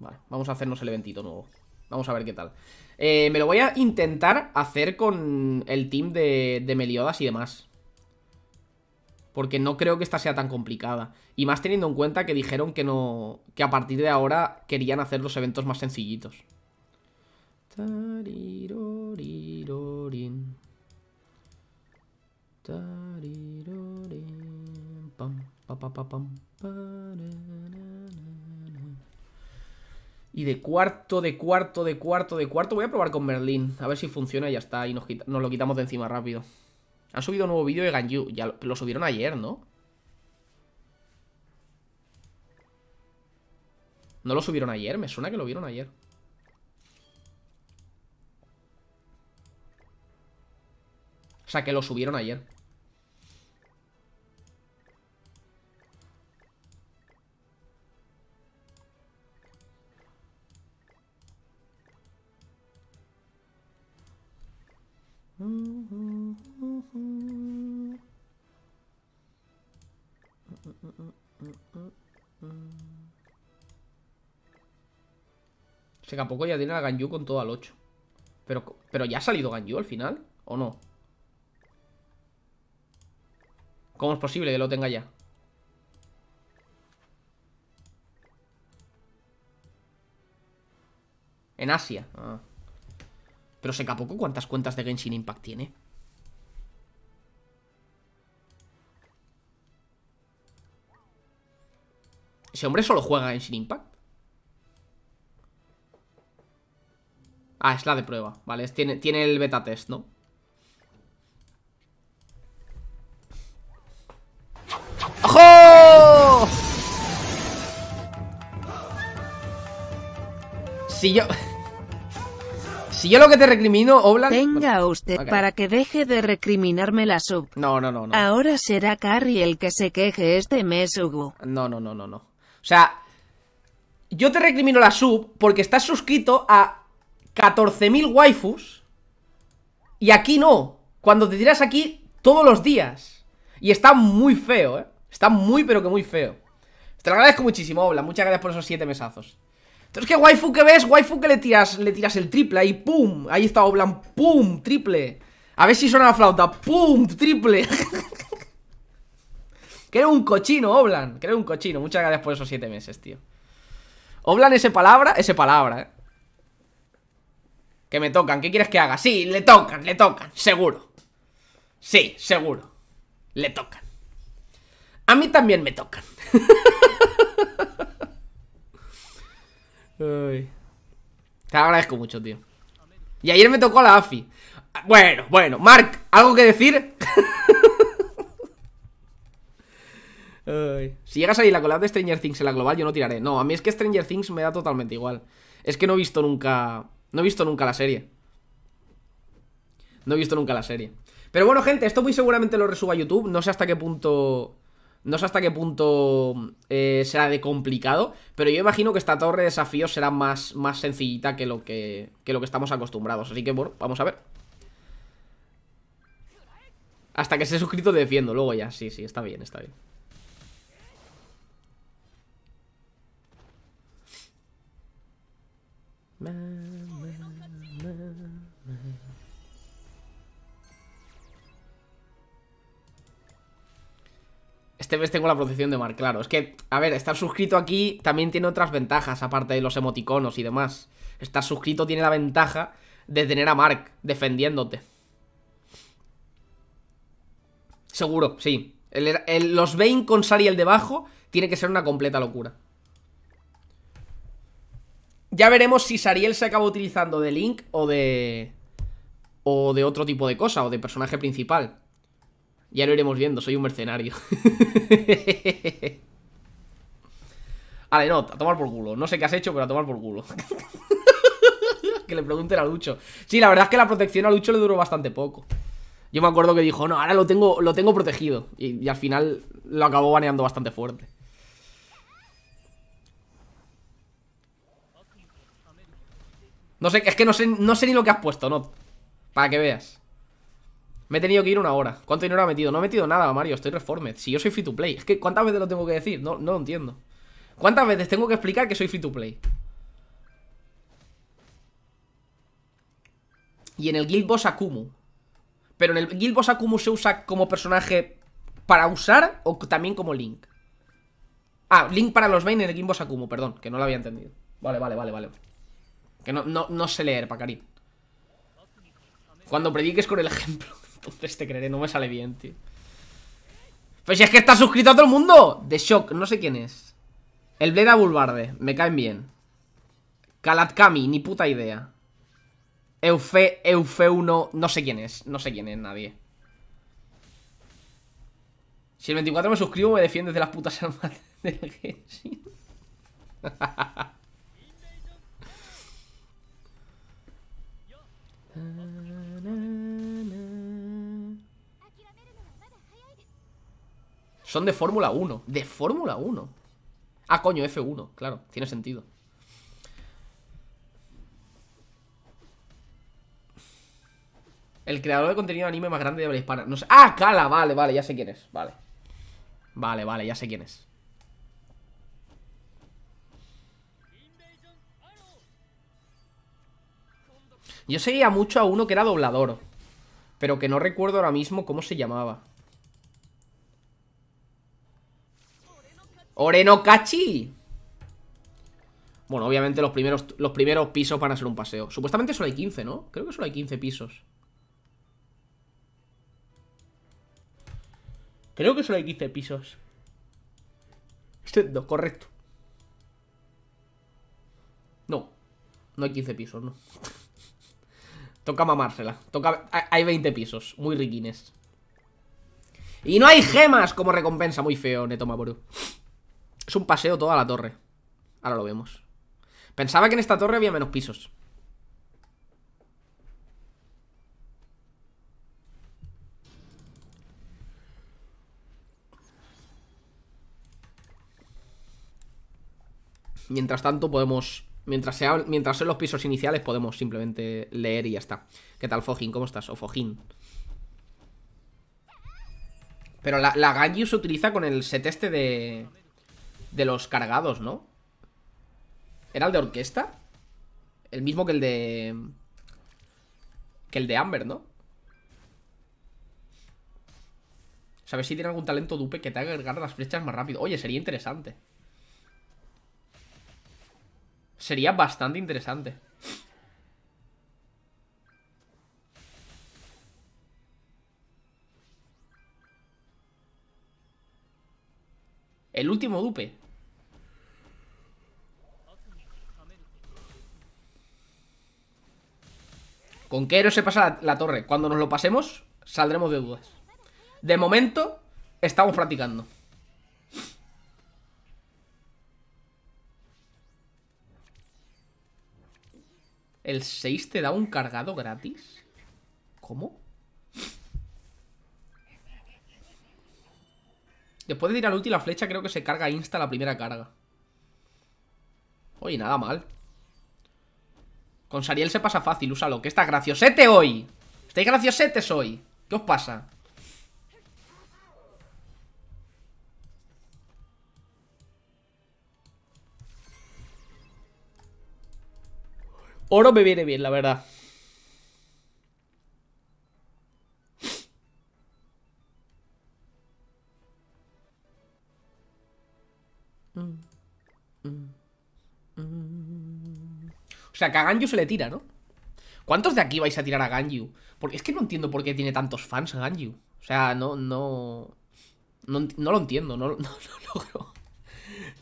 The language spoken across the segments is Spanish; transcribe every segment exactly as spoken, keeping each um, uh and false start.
Vale, vamos a hacernos el eventito nuevo. Vamos a ver qué tal. eh, Me lo voy a intentar hacer con el team de, de Meliodas y demás, porque no creo que esta sea tan complicada. Y más teniendo en cuenta que dijeron que no, que a partir de ahora querían hacer los eventos más sencillitos. Y de cuarto, de cuarto, de cuarto, de cuarto voy a probar con Berlín, a ver si funciona y ya está. Y nos, nos lo quitamos de encima rápido. Han subido un nuevo vídeo de Ganyu. Ya lo, lo subieron ayer, ¿no? ¿No lo subieron ayer? Me suena que lo vieron ayer. O sea, que lo subieron ayer. O sea, que a poco ya tiene a Ganyu con todo al ocho. Pero, pero ya ha salido Ganyu al final, ¿o no? ¿Cómo es posible que lo tenga ya? En Asia. Ah. Pero sé que a poco cuántas cuentas de Genshin Impact tiene. ¿Ese hombre solo juega Genshin Impact? Ah, es la de prueba. Vale, tiene, tiene el beta test, ¿no? ¡Ojo! Si yo... Si yo lo que te recrimino, Oblak... Venga usted, okay, para que deje de recriminarme la sub. No, no, no, no. Ahora será Carrie el que se queje este mes, Hugo. No, no, no, no, no. O sea, yo te recrimino la sub porque estás suscrito a catorce mil waifus y aquí no. Cuando te tiras aquí todos los días. Y está muy feo, ¿eh? Está muy, pero que muy feo. Te lo agradezco muchísimo, Oblak. Muchas gracias por esos siete mesazos. Entonces, ¿qué waifu que ves? Waifu que le tiras, le tiras el triple, ahí, pum. Ahí está Oblan, pum, triple. A ver si suena la flauta, pum, triple. Que eres un cochino, Oblan, que eres un cochino. Muchas gracias por esos siete meses, tío. Oblan, ese palabra, ese palabra, eh. Que me tocan, ¿qué quieres que haga? Sí, le tocan, le tocan, seguro. Sí, seguro. Le tocan. A mí también me tocan. Uy. Te lo agradezco mucho, tío. Y ayer me tocó a la A F I. Bueno, bueno, Mark, ¿algo que decir? Uy. Si llegas a ir la collab de Stranger Things en la global, yo no tiraré. No, a mí es que Stranger Things me da totalmente igual. Es que no he visto nunca. No he visto nunca la serie. No he visto nunca la serie. Pero bueno, gente, esto muy seguramente lo resuba a YouTube. No sé hasta qué punto... No sé hasta qué punto eh, será de complicado, pero yo imagino que esta torre de desafíos será más, más sencillita que lo que, que lo que estamos acostumbrados. Así que bueno, vamos a ver. Hasta que se ha suscrito te defiendo, luego ya, sí, sí, está bien, está bien. Este mes tengo la protección de Mar, claro. Es que, a ver, estar suscrito aquí también tiene otras ventajas, aparte de los emoticonos y demás. Estar suscrito tiene la ventaja de tener a Mark defendiéndote. Seguro, sí. El, el, los Vayne con Sariel debajo tiene que ser una completa locura. Ya veremos si Sariel se acaba utilizando de Link o de... O de otro tipo de cosa, o de personaje principal. Ya lo iremos viendo, soy un mercenario. Vale, no, a tomar por culo. No sé qué has hecho, pero a tomar por culo. Que le pregunten a Lucho. Sí, la verdad es que la protección a Lucho le duró bastante poco. Yo me acuerdo que dijo, no, ahora lo tengo, lo tengo protegido. Y, y al final lo acabó baneando bastante fuerte. No sé, es que no sé, no sé ni lo que has puesto, no. Para que veas. Me he tenido que ir una hora. ¿Cuánto dinero ha metido? No he metido nada, Mario. Estoy reformed. Si yo soy free to play. Es que ¿cuántas veces lo tengo que decir? No, no lo entiendo. ¿Cuántas veces tengo que explicar que soy free to play? Y en el Guild Boss Akumu. Pero en el Guild Boss Akumu se usa como personaje para usar o también como Link. Ah, Link para los Vayne en el Guild Boss Akumu, perdón, que no lo había entendido. Vale, vale, vale, vale. Que no, no, no sé leer, Pacari. Cuando prediques con el ejemplo, entonces te creeré, no me sale bien, tío. Pues si es que está suscrito a todo el mundo. The Shock, no sé quién es. El Bleda Bulbarde, me caen bien. Kalatkami, ni puta idea. Eufe, Eufeuno, no sé quién es, no sé quién es nadie. Si el veinticuatro me suscribo, me defiendes de las putas armas del Genshin. Son de Fórmula uno. De Fórmula uno. Ah, coño, F uno, claro, tiene sentido. El creador de contenido de anime más grande de habla hispana. No sé. ¡Ah, Cala! Vale, vale, ya sé quién es. Vale. Vale, vale, ya sé quién es. Yo seguía mucho a uno que era doblador, pero que no recuerdo ahora mismo cómo se llamaba. ¡Oreno Kachi! Bueno, obviamente los primeros, los primeros pisos van a ser un paseo. Supuestamente solo hay quince, ¿no? Creo que solo hay quince pisos. Creo que solo hay quince pisos. Este, correcto. No, no hay quince pisos, no. Toca mamársela. Toca... Hay veinte pisos, muy riquines. Y no hay gemas como recompensa. Muy feo, Netomaboru. Es un paseo toda la torre. Ahora lo vemos. Pensaba que en esta torre había menos pisos. Mientras tanto podemos... Mientras sean mientras sea los pisos iniciales podemos simplemente leer y ya está. ¿Qué tal, Fojin? ¿Cómo estás? O Fojin. Pero la, la Ganyu se utiliza con el set este de... De los cargados, ¿no? ¿Era el de orquesta? El mismo que el de... Que el de Amber, ¿no? ¿Sabes si tiene algún talento dupe que te haga cargar las flechas más rápido? Oye, sería interesante. Sería bastante interesante. El último dupe. ¿Con qué héroe se pasa la, la torre? Cuando nos lo pasemos, saldremos de dudas. De momento, estamos practicando. ¿El seis te da un cargado gratis? ¿Cómo? Después de tirar ulti la flecha creo que se carga insta la primera carga. Oye, nada mal. Con Sariel se pasa fácil, úsalo. Que está graciosete hoy. Estáis graciosetes hoy. ¿Qué os pasa? Oro me viene bien, la verdad. O sea, que a Ganyu se le tira, ¿no? ¿Cuántos de aquí vais a tirar a Ganyu? Porque es que no entiendo por qué tiene tantos fans Ganyu. O sea, no, no... No, no lo entiendo, no, no, no lo logro.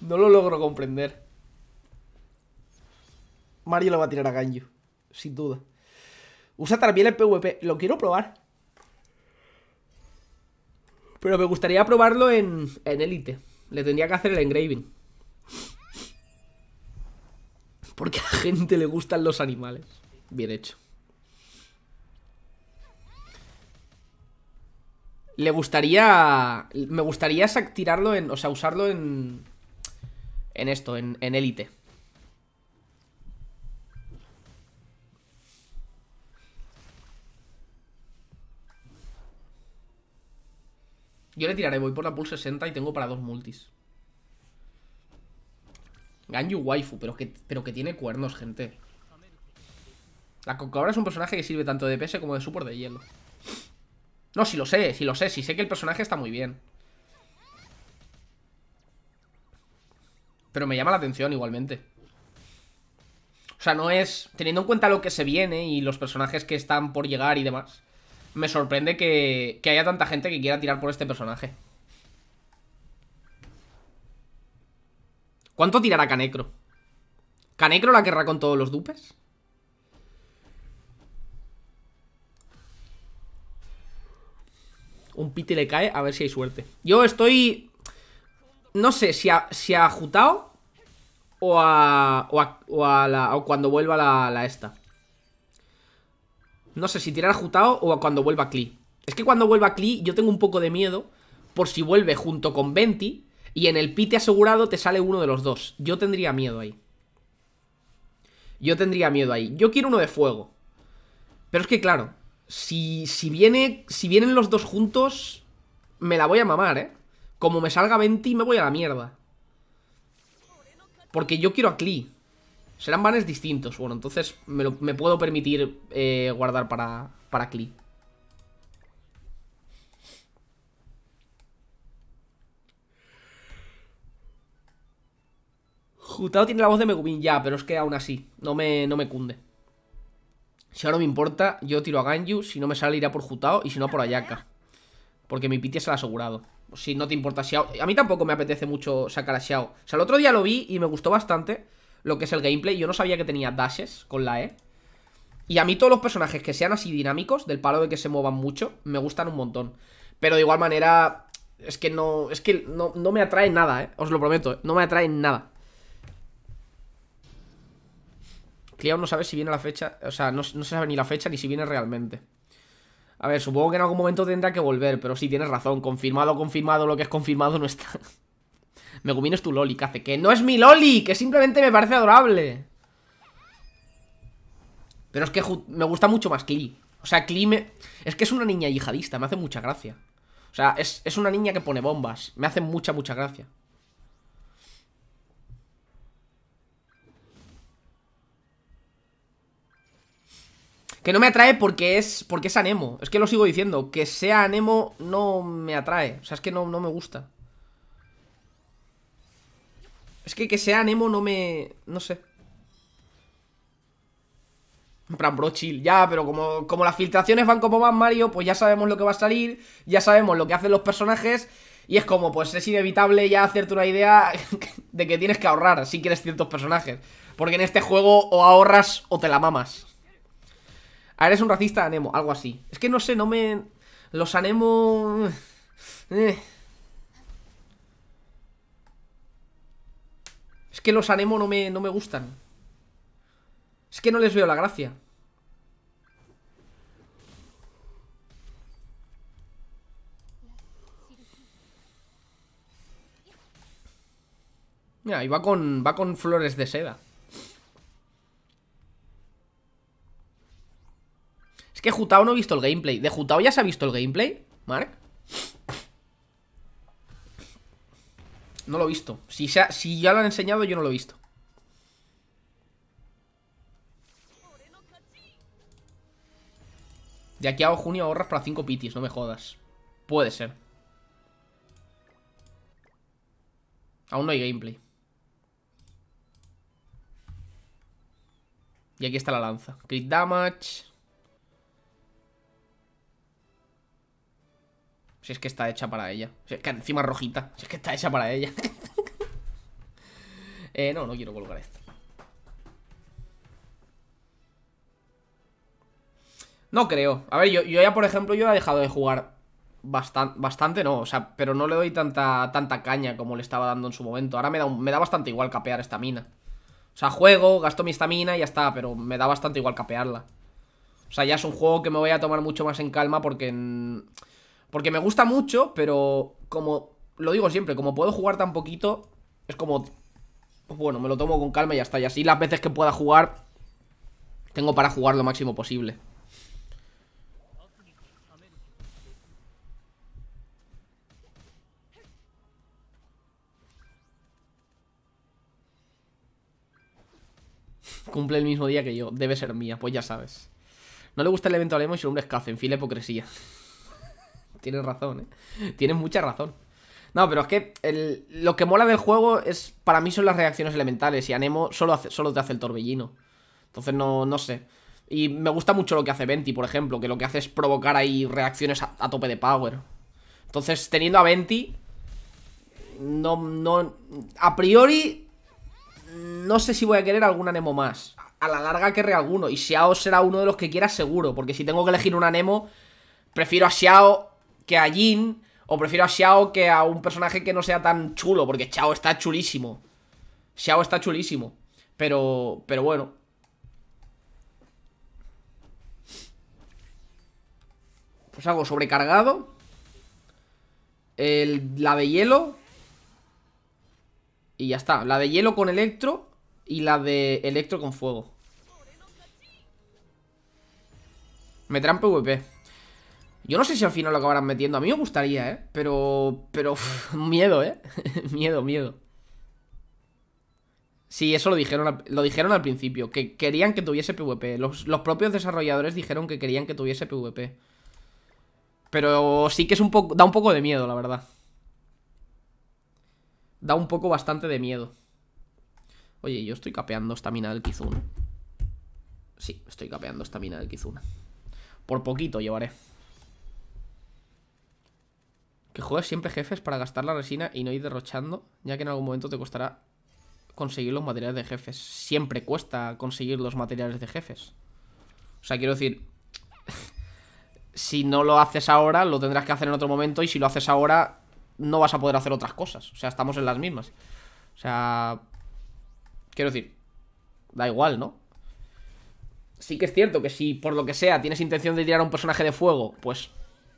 No lo logro comprender. Mario lo va a tirar a Ganyu, sin duda. Usa también el PvP, lo quiero probar. Pero me gustaría probarlo en Elite. En le tendría que hacer el engraving. Porque a la gente le gustan los animales. Bien hecho. Le gustaría... Me gustaría tirarlo en... O sea, usarlo en... En esto, en Elite. Yo le tiraré, voy por la pool sesenta y tengo para dos multis. Ganyu waifu, pero que, pero que tiene cuernos, gente. La Kokabra es un personaje que sirve tanto de D P S como de support de hielo. No, si lo sé, si lo sé, si sé que el personaje está muy bien. Pero me llama la atención igualmente. O sea, no es... Teniendo en cuenta lo que se viene y los personajes que están por llegar y demás, me sorprende que, que haya tanta gente que quiera tirar por este personaje. ¿Cuánto tirará Canecro? ¿Canecro la querrá con todos los dupes? Un piti le cae, a ver si hay suerte. Yo estoy... No sé si a, si a Hu Tao o a, o a, o a la, o cuando vuelva la, la esta. No sé si tirar a Hu Tao o a cuando vuelva Klee. Es que cuando vuelva Klee yo tengo un poco de miedo por si vuelve junto con Venti y en el pite asegurado te sale uno de los dos. Yo tendría miedo ahí. Yo tendría miedo ahí. Yo quiero uno de fuego. Pero es que claro, si, si, viene, si vienen los dos juntos me la voy a mamar, ¿eh? Como me salga Venti me voy a la mierda. Porque yo quiero a Klee. Serán bans distintos. Bueno, entonces me, lo, me puedo permitir eh, guardar para, para Klee. Hu Tao tiene la voz de Megumin ya, pero es que aún así no me, no me cunde. Si ahora me importa, yo tiro a Ganyu. Si no me sale irá por Hu Tao y si no por Ayaka. Porque mi piti se la ha asegurado. Si no te importa Xiao. A mí tampoco me apetece mucho sacar a Xiao. O sea, el otro día lo vi y me gustó bastante lo que es el gameplay. Yo no sabía que tenía dashes con la E. Y a mí todos los personajes que sean así dinámicos, del palo de que se muevan mucho, me gustan un montón. Pero de igual manera, es que no, es que no, no me atrae nada, ¿eh? Os lo prometo, ¿eh? No me atrae nada. Cleo no sabe si viene la fecha. O sea, no, no se sabe ni la fecha ni si viene realmente. A ver, supongo que en algún momento tendrá que volver, pero sí, tienes razón. Confirmado, confirmado, lo que es confirmado no está. Megumin es tu loli, ¿qué hace? Que no es mi loli, que simplemente me parece adorable. Pero es que me gusta mucho más Klee. O sea, Klee me... Es que es una niña yihadista, me hace mucha gracia. O sea, es, es una niña que pone bombas. Me hace mucha, mucha gracia. Que no me atrae porque es porque es anemo. Es que lo sigo diciendo. Que sea anemo no me atrae. O sea, es que no, no me gusta. Es que que sea anemo no me... No sé. En plan, bro, chill. Ya, pero como, como las filtraciones van como van, Mario, pues ya sabemos lo que va a salir. Ya sabemos lo que hacen los personajes. Y es como, pues es inevitable ya hacerte una idea de que tienes que ahorrar si quieres ciertos personajes. Porque en este juego o ahorras o te la mamas. Ah, eres un racista anemo, algo así. Es que no sé, no me... Los anemo... Eh. Es que los anemo no me, no me gustan. Es que no les veo la gracia. Mira, y va con, va con flores de seda. Es que Hu Tao no he visto el gameplay. ¿De Hu Tao ya se ha visto el gameplay, Mark? No lo he visto. Si, se ha, si ya lo han enseñado, yo no lo he visto. De aquí a junio ahorras para cinco pitis, no me jodas. Puede ser. Aún no hay gameplay. Y aquí está la lanza. Crit damage... Si es que está hecha para ella. Si es que encima es rojita. Si es que está hecha para ella. eh, no, no quiero colocar esto. No creo. A ver, yo, yo ya, por ejemplo, yo he dejado de jugar bastante, bastante no. O sea, pero no le doy tanta, tanta caña como le estaba dando en su momento. Ahora me da, me da bastante igual capear esta mina. O sea, juego, gasto mi estamina y ya está. Pero me da bastante igual capearla. O sea, ya es un juego que me voy a tomar mucho más en calma porque... En... Porque me gusta mucho, pero como lo digo siempre, como puedo jugar tan poquito, es como, pues bueno, me lo tomo con calma y ya está. Y así las veces que pueda jugar, tengo para jugar lo máximo posible. cumple el mismo día que yo, debe ser mía, pues ya sabes. No le gusta el evento a Lemo y su nombre es Café, en fin, la hipocresía. Tienes razón, ¿eh? Tienes mucha razón. No, pero es que el, lo que mola del juego es, para mí, son las reacciones elementales. Y Anemo solo, hace, solo te hace el torbellino. Entonces no, no sé. Y me gusta mucho lo que hace Venti, por ejemplo, que lo que hace es provocar ahí reacciones a, a tope de power. Entonces, teniendo a Venti, no, no... a priori, no sé si voy a querer algún Anemo más. A la larga querré alguno. Y Xiao será uno de los que quiera seguro. Porque si tengo que elegir un Anemo, prefiero a Xiao que a Jin... o prefiero a Xiao que a un personaje que no sea tan chulo, porque Xiao está chulísimo. Xiao está chulísimo. Pero, pero bueno. Pues hago sobrecargado. El, la de hielo. Y ya está. La de hielo con electro. Y la de electro con fuego. Meterán P V P. Yo no sé si al final lo acabarán metiendo. A mí me gustaría, ¿eh? Pero... Pero... Uf, miedo, ¿eh? Miedo, miedo. Sí, eso lo dijeron al, lo dijeron al principio. Que querían que tuviese P V P. Los, los propios desarrolladores dijeron que querían que tuviese P V P. Pero sí que es un poco... Da un poco de miedo, la verdad. Da un poco bastante de miedo. Oye, yo estoy capeando estamina del Kizuna. Sí, estoy capeando estamina del Kizuna. Por poquito llevaré. Que juegues siempre jefes para gastar la resina y no ir derrochando, ya que en algún momento te costará conseguir los materiales de jefes. Siempre cuesta conseguir los materiales de jefes. O sea, quiero decir, si no lo haces ahora, lo tendrás que hacer en otro momento. Y si lo haces ahora, no vas a poder hacer otras cosas. O sea, estamos en las mismas. O sea, quiero decir, da igual, ¿no? Sí que es cierto que si por lo que sea tienes intención de tirar a un personaje de fuego, pues...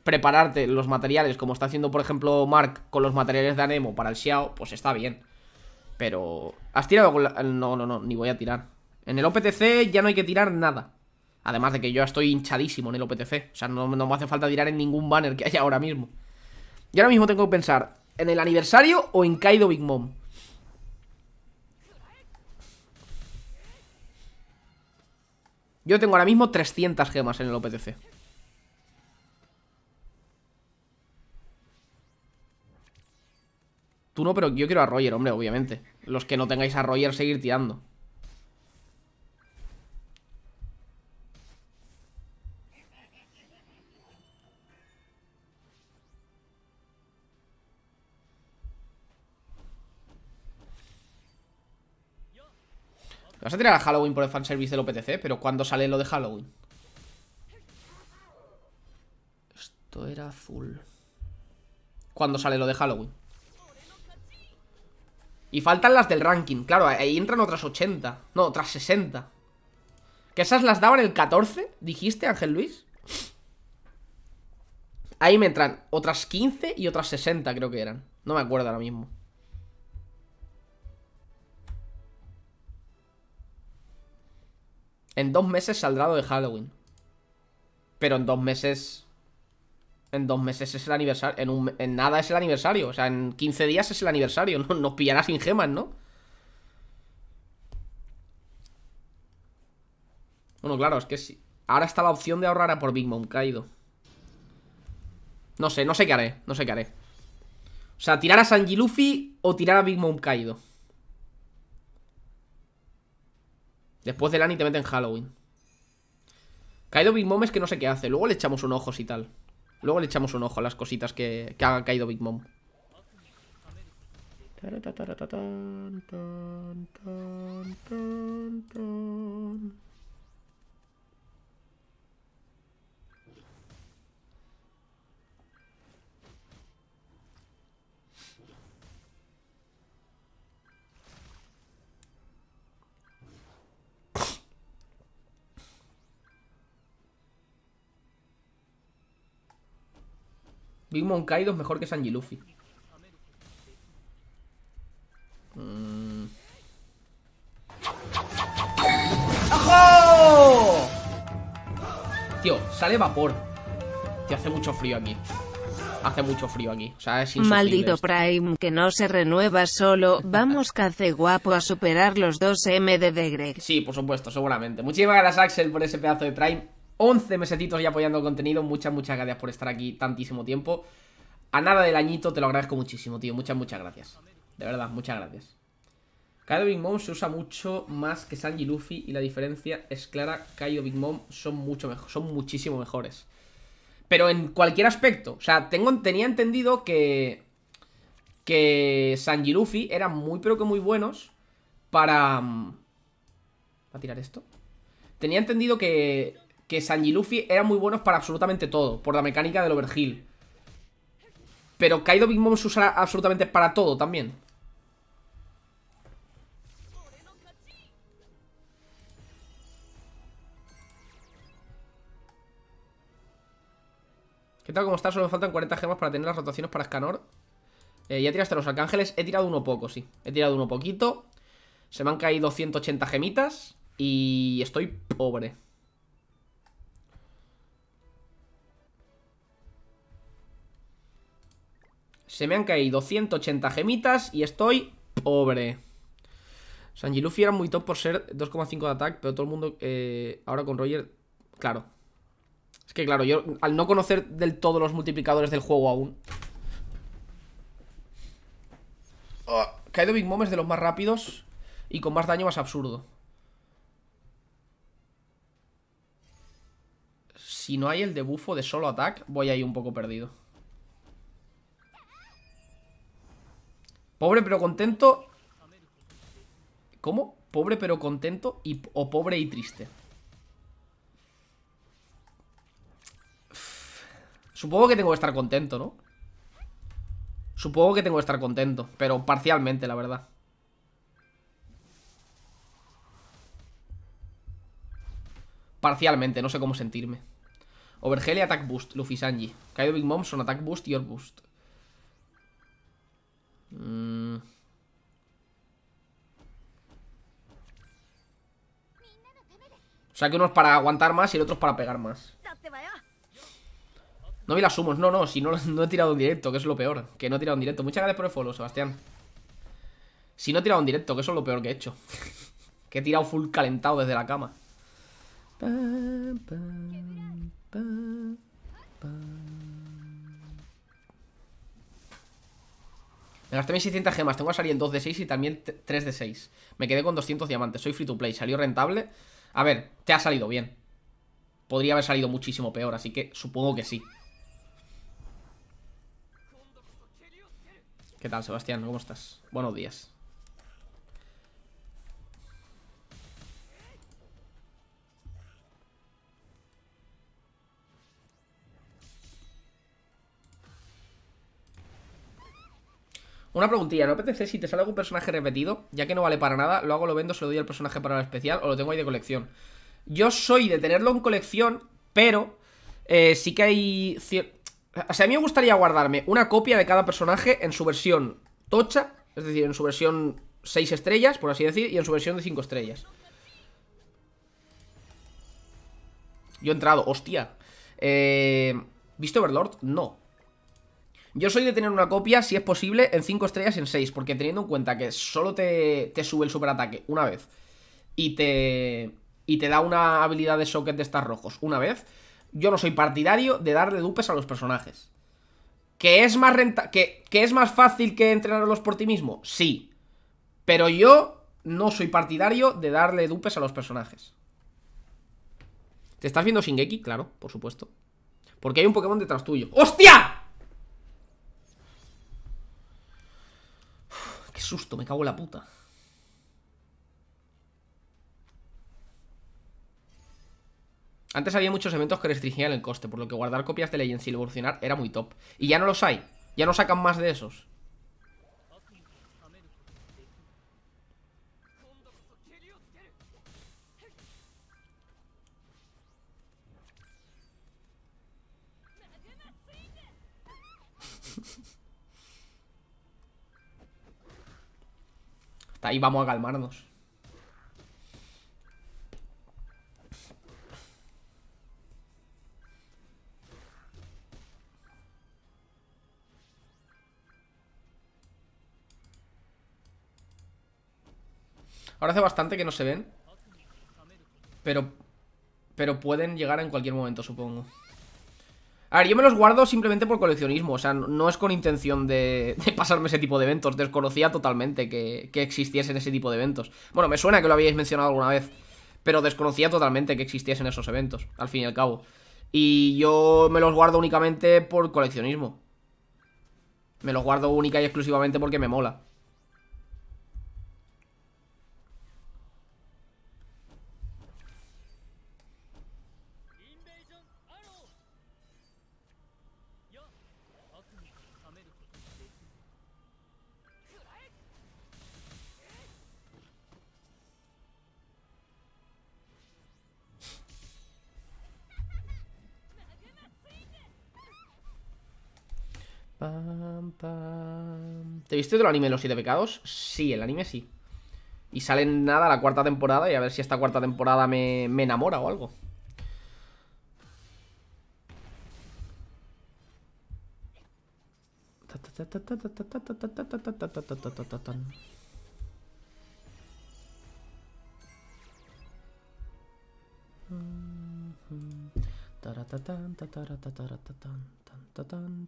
prepararte los materiales, como está haciendo por ejemplo Mark con los materiales de Anemo para el Xiao, pues está bien. Pero... ¿has tirado con la...? No, no, no, ni voy a tirar. En el O P T C ya no hay que tirar nada. Además de que yo estoy hinchadísimo en el O P T C. O sea, no, no me hace falta tirar en ningún banner que haya ahora mismo. Y ahora mismo tengo que pensar en el aniversario o en Kaido Big Mom. Yo tengo ahora mismo trescientas gemas en el O P T C. Uno, pero yo quiero a Roger, hombre, obviamente. Los que no tengáis a Roger, seguir tirando. Vas a tirar a Halloween por el fanservice del O P T C, pero ¿cuándo sale lo de Halloween? Esto era azul. ¿Cuándo sale lo de Halloween? Y faltan las del ranking, claro, ahí entran otras ochenta. No, otras sesenta. Que esas las daban el catorce, dijiste, Ángel Luis. Ahí me entran otras quince y otras sesenta, creo que eran. No me acuerdo ahora mismo. En dos meses saldrá lo de Halloween. Pero en dos meses... En dos meses es el aniversario. En, un, en nada es el aniversario. O sea, en quince días es el aniversario. No, nos pillará sin gemas, ¿no? Bueno, claro, es que sí. Ahora está la opción de ahorrar a por Big Mom Kaido. No sé, no sé qué haré. No sé qué haré. O sea, tirar a Sanji Luffy o tirar a Big Mom Kaido. Después del Ani te meten Halloween. Kaido Big Mom es que no sé qué hace. Luego le echamos un ojo y tal. Luego le echamos un ojo a las cositas que, que haga Kaido Big Mom. Big Mom Kaido es mejor que Sanji Luffy. Mm. ¡Ojo! Tío, sale vapor. Tío, hace mucho frío aquí. Hace mucho frío aquí, o sea, es insufrible. Maldito esto. Prime, que no se renueva solo. Vamos, Cace Guapo, a superar los dos millones de Greg. Sí, por supuesto, seguramente. Muchísimas gracias, Axel, por ese pedazo de Prime. once mesetitos y apoyando el contenido. Muchas, muchas gracias por estar aquí tantísimo tiempo. A nada del añito, te lo agradezco muchísimo, tío. Muchas, muchas gracias. De verdad, muchas gracias. Kaido Big Mom se usa mucho más que Sanji Luffy y la diferencia es clara. Kaido Big Mom son mucho mejor, son muchísimo mejores. Pero en cualquier aspecto. O sea, tengo, tenía entendido que... Que Sanji Luffy eran muy pero que muy buenos para... ¿Va a tirar esto? Tenía entendido que... Que Sanji Luffy eran muy buenos para absolutamente todo. Por la mecánica del overheal. Pero Kaido Big Mom se usa absolutamente para todo también. ¿Qué tal? ¿Cómo estás? Solo me faltan cuarenta gemas para tener las rotaciones para Escanor. Eh, ya tiraste los arcángeles. He tirado uno poco, sí. He tirado uno poquito. Se me han caído ciento ochenta gemitas. Y estoy pobre. Se me han caído ciento ochenta gemitas y estoy pobre. Sanji Luffy era muy top por ser dos coma cinco de attack, pero todo el mundo eh, ahora con Roger... Claro. Es que claro, yo al no conocer del todo los multiplicadores del juego aún... Oh, Kaido Big Mom es de los más rápidos y con más daño más absurdo. Si no hay el debuffo de solo attack, voy ahí un poco perdido. Pobre pero contento. ¿Cómo? Pobre pero contento y, o pobre y triste. Uf. Supongo que tengo que estar contento, ¿no? Supongo que tengo que estar contento, pero parcialmente, la verdad. Parcialmente, no sé cómo sentirme. Overheal y attack boost, Luffy Sanji. Kaido Big Mom son attack boost y or boost. Mm. O sea que uno es para aguantar más y el otro es para pegar más. No vi las sumos, no, no, si no, no he tirado en directo, que es lo peor. Que no he tirado en directo, muchas gracias por el follow, Sebastián. Si no he tirado en directo, que eso es lo peor que he hecho. Que he tirado full calentado desde la cama. Pam, pam, pam, pam. Me gasté mis seiscientas gemas, tengo a Sariel en dos de seis y también tres de seis. Me quedé con doscientos diamantes, soy free to play, salió rentable. A ver, te ha salido bien. Podría haber salido muchísimo peor, así que supongo que sí. ¿Qué tal, Sebastián? ¿Cómo estás? Buenos días. Una preguntilla, ¿no O P T C si te sale algún personaje repetido? Ya que no vale para nada, lo hago, lo vendo, se lo doy al personaje para el especial o lo tengo ahí de colección. Yo soy de tenerlo en colección, pero eh, sí que hay... O sea, a mí me gustaría guardarme una copia de cada personaje en su versión tocha, es decir, en su versión seis estrellas, por así decir, y en su versión de cinco estrellas. Yo he entrado, hostia. Eh, ¿Visto Overlord? No. Yo soy de tener una copia, si es posible, en cinco estrellas y en seis. Porque teniendo en cuenta que solo te, te sube el superataque una vez y te, y te da una habilidad de socket de estas rojos una vez, yo no soy partidario de darle dupes a los personajes. ¿Que es más renta que, que es más fácil que entrenarlos por ti mismo? Sí. Pero yo no soy partidario de darle dupes a los personajes. ¿Te estás viendo Shingeki? Claro, por supuesto. Porque hay un Pokémon detrás tuyo. ¡Hostia! Qué susto, me cago en la puta. Antes había muchos eventos que restringían el coste, por lo que guardar copias de Legends y evolucionar era muy top. Y ya no los hay, ya no sacan más de esos. Ahí vamos a calmarnos. Ahora hace bastante que no se ven. Pero... Pero pueden llegar en cualquier momento, supongo. A ver, yo me los guardo simplemente por coleccionismo. O sea, no es con intención de, de pasarme ese tipo de eventos. Desconocía totalmente que, que existiesen ese tipo de eventos. Bueno, me suena que lo habíais mencionado alguna vez, pero desconocía totalmente que existiesen esos eventos, al fin y al cabo. Y yo me los guardo únicamente por coleccionismo. Me los guardo única y exclusivamente porque me mola. Pam, pam. ¿Te viste del anime de los siete pecados? Sí, el anime sí. Y sale en nada la cuarta temporada. Y a ver si esta cuarta temporada me, me enamora o algo. Tan,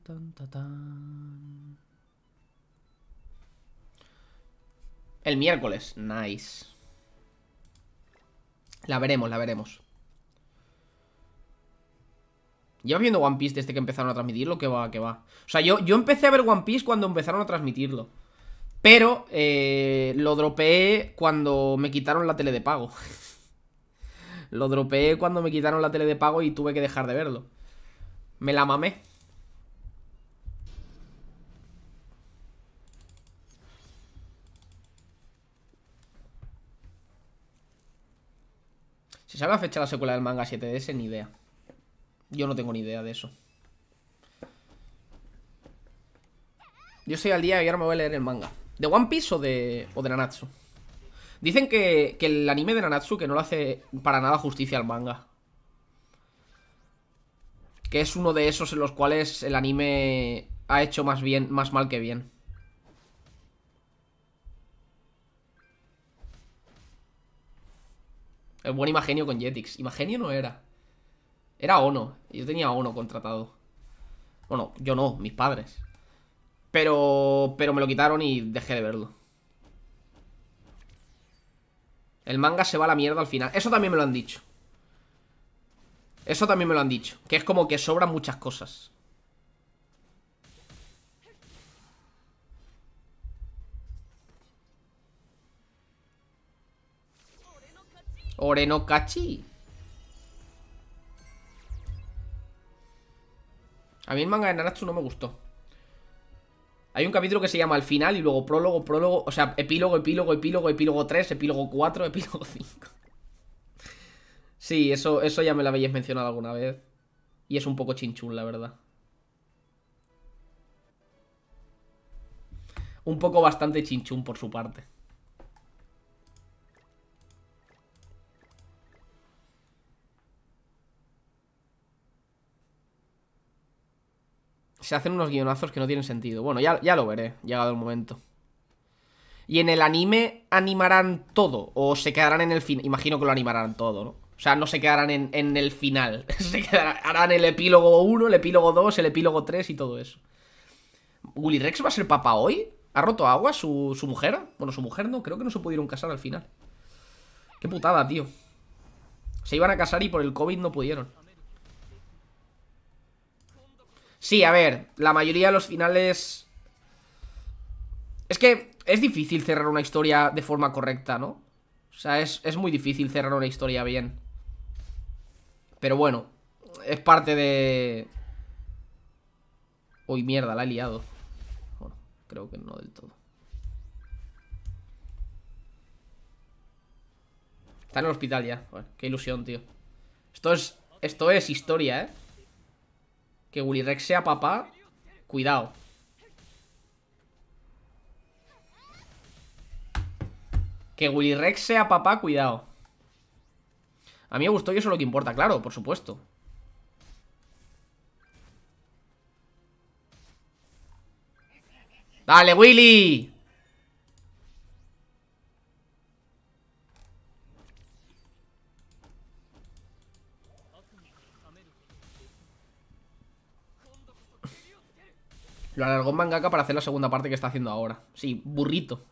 tan, tan, tan. El miércoles, nice. La veremos, la veremos. ¿Llevas viendo One Piece desde que empezaron a transmitirlo? Que va, que va. O sea, yo, yo empecé a ver One Piece cuando empezaron a transmitirlo. Pero eh, lo dropeé cuando me quitaron la tele de pago. Lo dropeé cuando me quitaron la tele de pago y tuve que dejar de verlo. Me la mamé. Si sabe la fecha de la secuela del manga siete D S, ni idea. Yo no tengo ni idea de eso. Yo estoy al día y ahora me voy a leer el manga. ¿De One Piece o de, o de Nanatsu? Dicen que, que el anime de Nanatsu que no le hace para nada justicia al manga. Que es uno de esos en los cuales el anime ha hecho más bien, más mal que bien. El buen Imagenio con Jetix. Imagenio no era. Era Ono. Yo tenía a Ono contratado. Bueno, yo no, mis padres. Pero pero me lo quitaron y dejé de verlo. El manga se va a la mierda al final. Eso también me lo han dicho. Eso también me lo han dicho. Que es como que sobran muchas cosas. Ore no Kachi. A mí el manga de Nanatsu no me gustó. Hay un capítulo que se llama El Final y luego prólogo, prólogo, o sea, epílogo, epílogo, epílogo, epílogo tres, epílogo cuatro, epílogo cinco. Sí, eso, eso ya me lo habéis mencionado alguna vez. Y es un poco chinchún, la verdad. Un poco bastante chinchún por su parte. Se hacen unos guionazos que no tienen sentido. Bueno, ya, ya lo veré, llegado el momento. ¿Y en el anime animarán todo? ¿O se quedarán en el final? Imagino que lo animarán todo, ¿no? O sea, no se quedarán en, en el final. Se quedarán, harán el epílogo uno, el epílogo dos, el epílogo tres y todo eso. ¿Willyrex va a ser papá hoy? ¿Ha roto agua su, su mujer? Bueno, su mujer no, creo que no se pudieron casar al final. Qué putada, tío. Se iban a casar y por el COVID no pudieron. Sí, a ver, la mayoría de los finales... Es que es difícil cerrar una historia de forma correcta, ¿no? O sea, es, es muy difícil cerrar una historia bien. Pero bueno, es parte de... Uy, mierda, la he liado. Bueno, creo que no del todo. Está en el hospital ya. Bueno, qué ilusión, tío. Esto es, esto es historia, ¿eh? Que Willyrex sea papá, cuidado. Que Willyrex sea papá, cuidado. A mí me gustó y eso es lo que importa, claro, por supuesto. ¡Dale, Willy! Lo alargó mangaka para hacer la segunda parte que está haciendo ahora. Sí, burrito.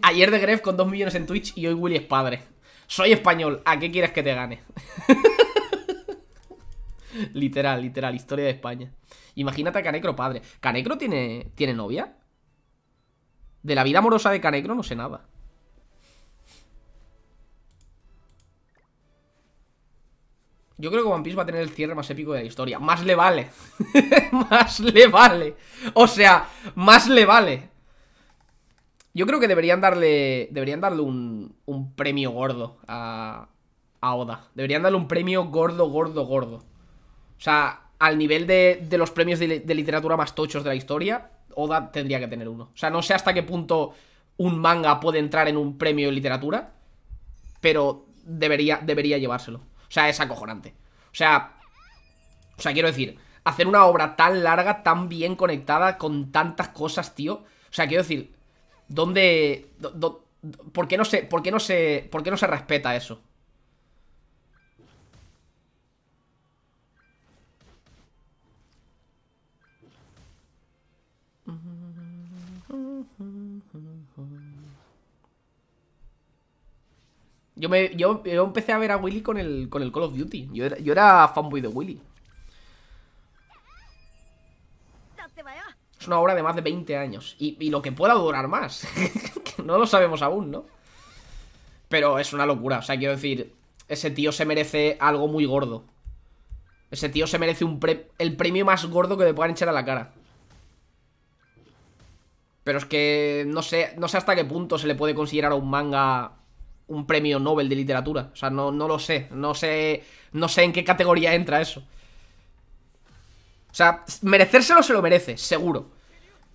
Ayer de Gref con dos millones en Twitch y hoy Willy es padre. Soy español, ¿a qué quieres que te gane? Literal, literal, historia de España. Imagínate a Canecro padre. ¿Canecro tiene, tiene novia? De la vida amorosa de Canecro no sé nada. Yo creo que One Piece va a tener el cierre más épico de la historia. Más le vale. Más le vale. O sea, más le vale. Yo creo que deberían darle. Deberían darle un, un premio gordo a, a Oda. Deberían darle un premio gordo, gordo, gordo. O sea, al nivel de, de los premios de, de literatura más tochos de la historia, Oda tendría que tener uno. O sea, no sé hasta qué punto un manga puede entrar en un premio de literatura, pero debería, debería llevárselo. O sea, es acojonante. O sea, o sea, quiero decir, hacer una obra tan larga, tan bien conectada, con tantas cosas, tío. O sea, quiero decir, ¿dónde...? Do, do, ¿Por qué no se... ¿Por qué no se... ¿Por qué no se respeta eso? Yo, me, yo, yo empecé a ver a Willy con el, con el Call of Duty. Yo era, yo era fanboy de Willy. Es una obra de más de veinte años. Y, y lo que pueda durar más. Que no lo sabemos aún, ¿no? Pero es una locura. O sea, quiero decir, ese tío se merece algo muy gordo. Ese tío se merece un pre el premio más gordo que le puedan echar a la cara. Pero es que no sé, no sé hasta qué punto se le puede considerar a un manga un premio Nobel de literatura. O sea, no, no lo sé. No sé. No sé en qué categoría entra eso. O sea, merecérselo se lo merece, seguro.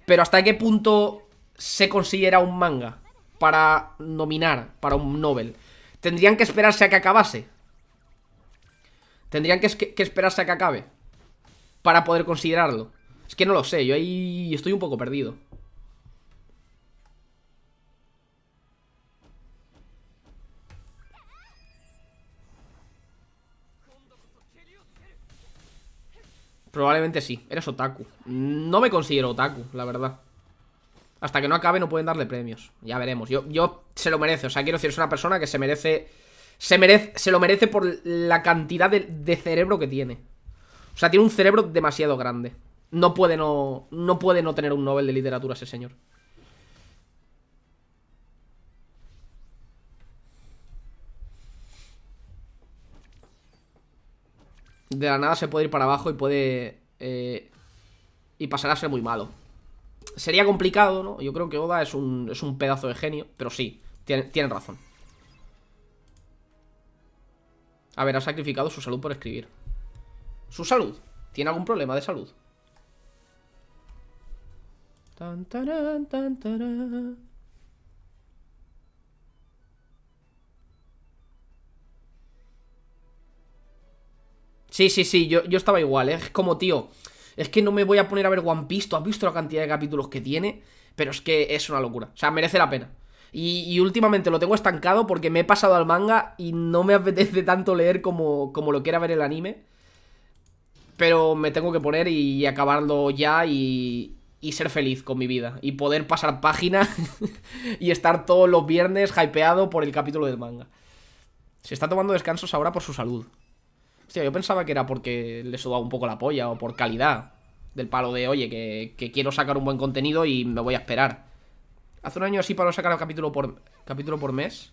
Pero ¿hasta qué punto se considera un manga para nominar para un Nobel? ¿Tendrían que esperarse a que acabase? ¿Tendrían que, que esperarse a que acabe para poder considerarlo? Es que no lo sé. Yo ahí estoy un poco perdido. Probablemente sí, eres otaku. No me considero otaku, la verdad. Hasta que no acabe no pueden darle premios. Ya veremos, yo, yo se lo merece. O sea, quiero decir, es una persona que se merece Se merece, se lo merece por la cantidad de, de cerebro que tiene. O sea, tiene un cerebro demasiado grande. No puede no, no puede no tener un Nobel de literatura ese señor. De la nada se puede ir para abajo y puede... Eh, y pasar a ser muy malo. Sería complicado, ¿no? Yo creo que Oda es un, es un pedazo de genio. Pero sí, tienen, tienen razón. A ver, ha sacrificado su salud por escribir. ¿Su salud? ¿Tiene algún problema de salud? Tan, tarán, tan, tarán. Sí, sí, sí, yo, yo estaba igual, ¿eh? Es como, tío, es que no me voy a poner a ver One Piece. Tú has visto la cantidad de capítulos que tiene, pero es que es una locura, o sea, merece la pena. Y, y últimamente lo tengo estancado porque me he pasado al manga y no me apetece tanto leer como, como lo quiera ver el anime. Pero me tengo que poner y acabarlo ya y, y ser feliz con mi vida. Y poder pasar página y estar todos los viernes hypeado por el capítulo del manga. Se está tomando descansos ahora por su salud. Hostia, yo pensaba que era porque le sudaba un poco la polla o por calidad. Del palo de, oye, que, que quiero sacar un buen contenido y me voy a esperar. Hace un año así para sacar el capítulo por, capítulo por mes.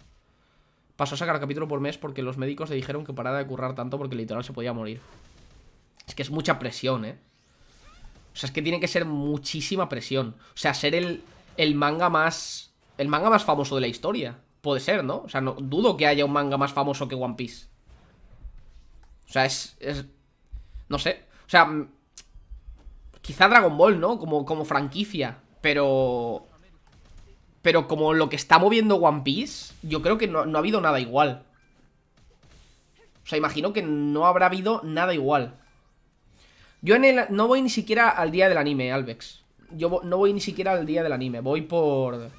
Pasó a sacar el capítulo por mes porque los médicos le dijeron que parara de currar tanto porque literal se podía morir. Es que es mucha presión, ¿eh? O sea, es que tiene que ser muchísima presión. O sea, ser el, el manga más... El manga más famoso de la historia. Puede ser, ¿no? O sea, no dudo que haya un manga más famoso que One Piece. O sea, es, es... No sé. O sea... Quizá Dragon Ball, ¿no? Como, como franquicia. Pero... Pero como lo que está moviendo One Piece, yo creo que no, no ha habido nada igual. O sea, imagino que no habrá habido nada igual. Yo en el, no voy ni siquiera al día del anime, Alvex. Yo no voy ni siquiera al día del anime. Voy por...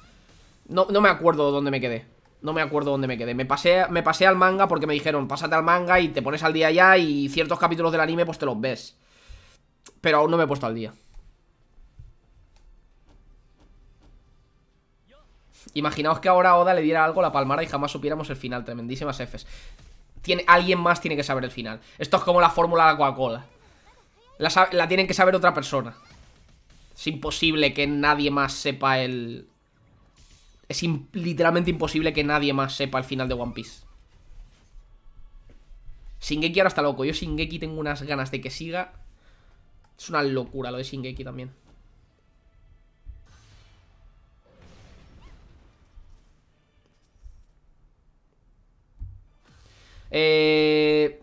No, no me acuerdo dónde me quedé. No me acuerdo dónde me quedé. Me pasé, me pasé al manga porque me dijeron, pásate al manga y te pones al día ya y ciertos capítulos del anime pues te los ves. pero aún no me he puesto al día. Imaginaos que ahora Oda le diera algo a la palmara y jamás supiéramos el final. Tremendísimas Fs. Tiene, alguien más tiene que saber el final. Esto es como la fórmula de la Coca-Cola. La, la tienen que saber otra persona. Es imposible que nadie más sepa el... Es in, literalmente imposible que nadie más sepa el final de One Piece. Shingeki ahora está loco. Yo Shingeki tengo unas ganas de que siga. Es una locura lo de Shingeki también. Eh...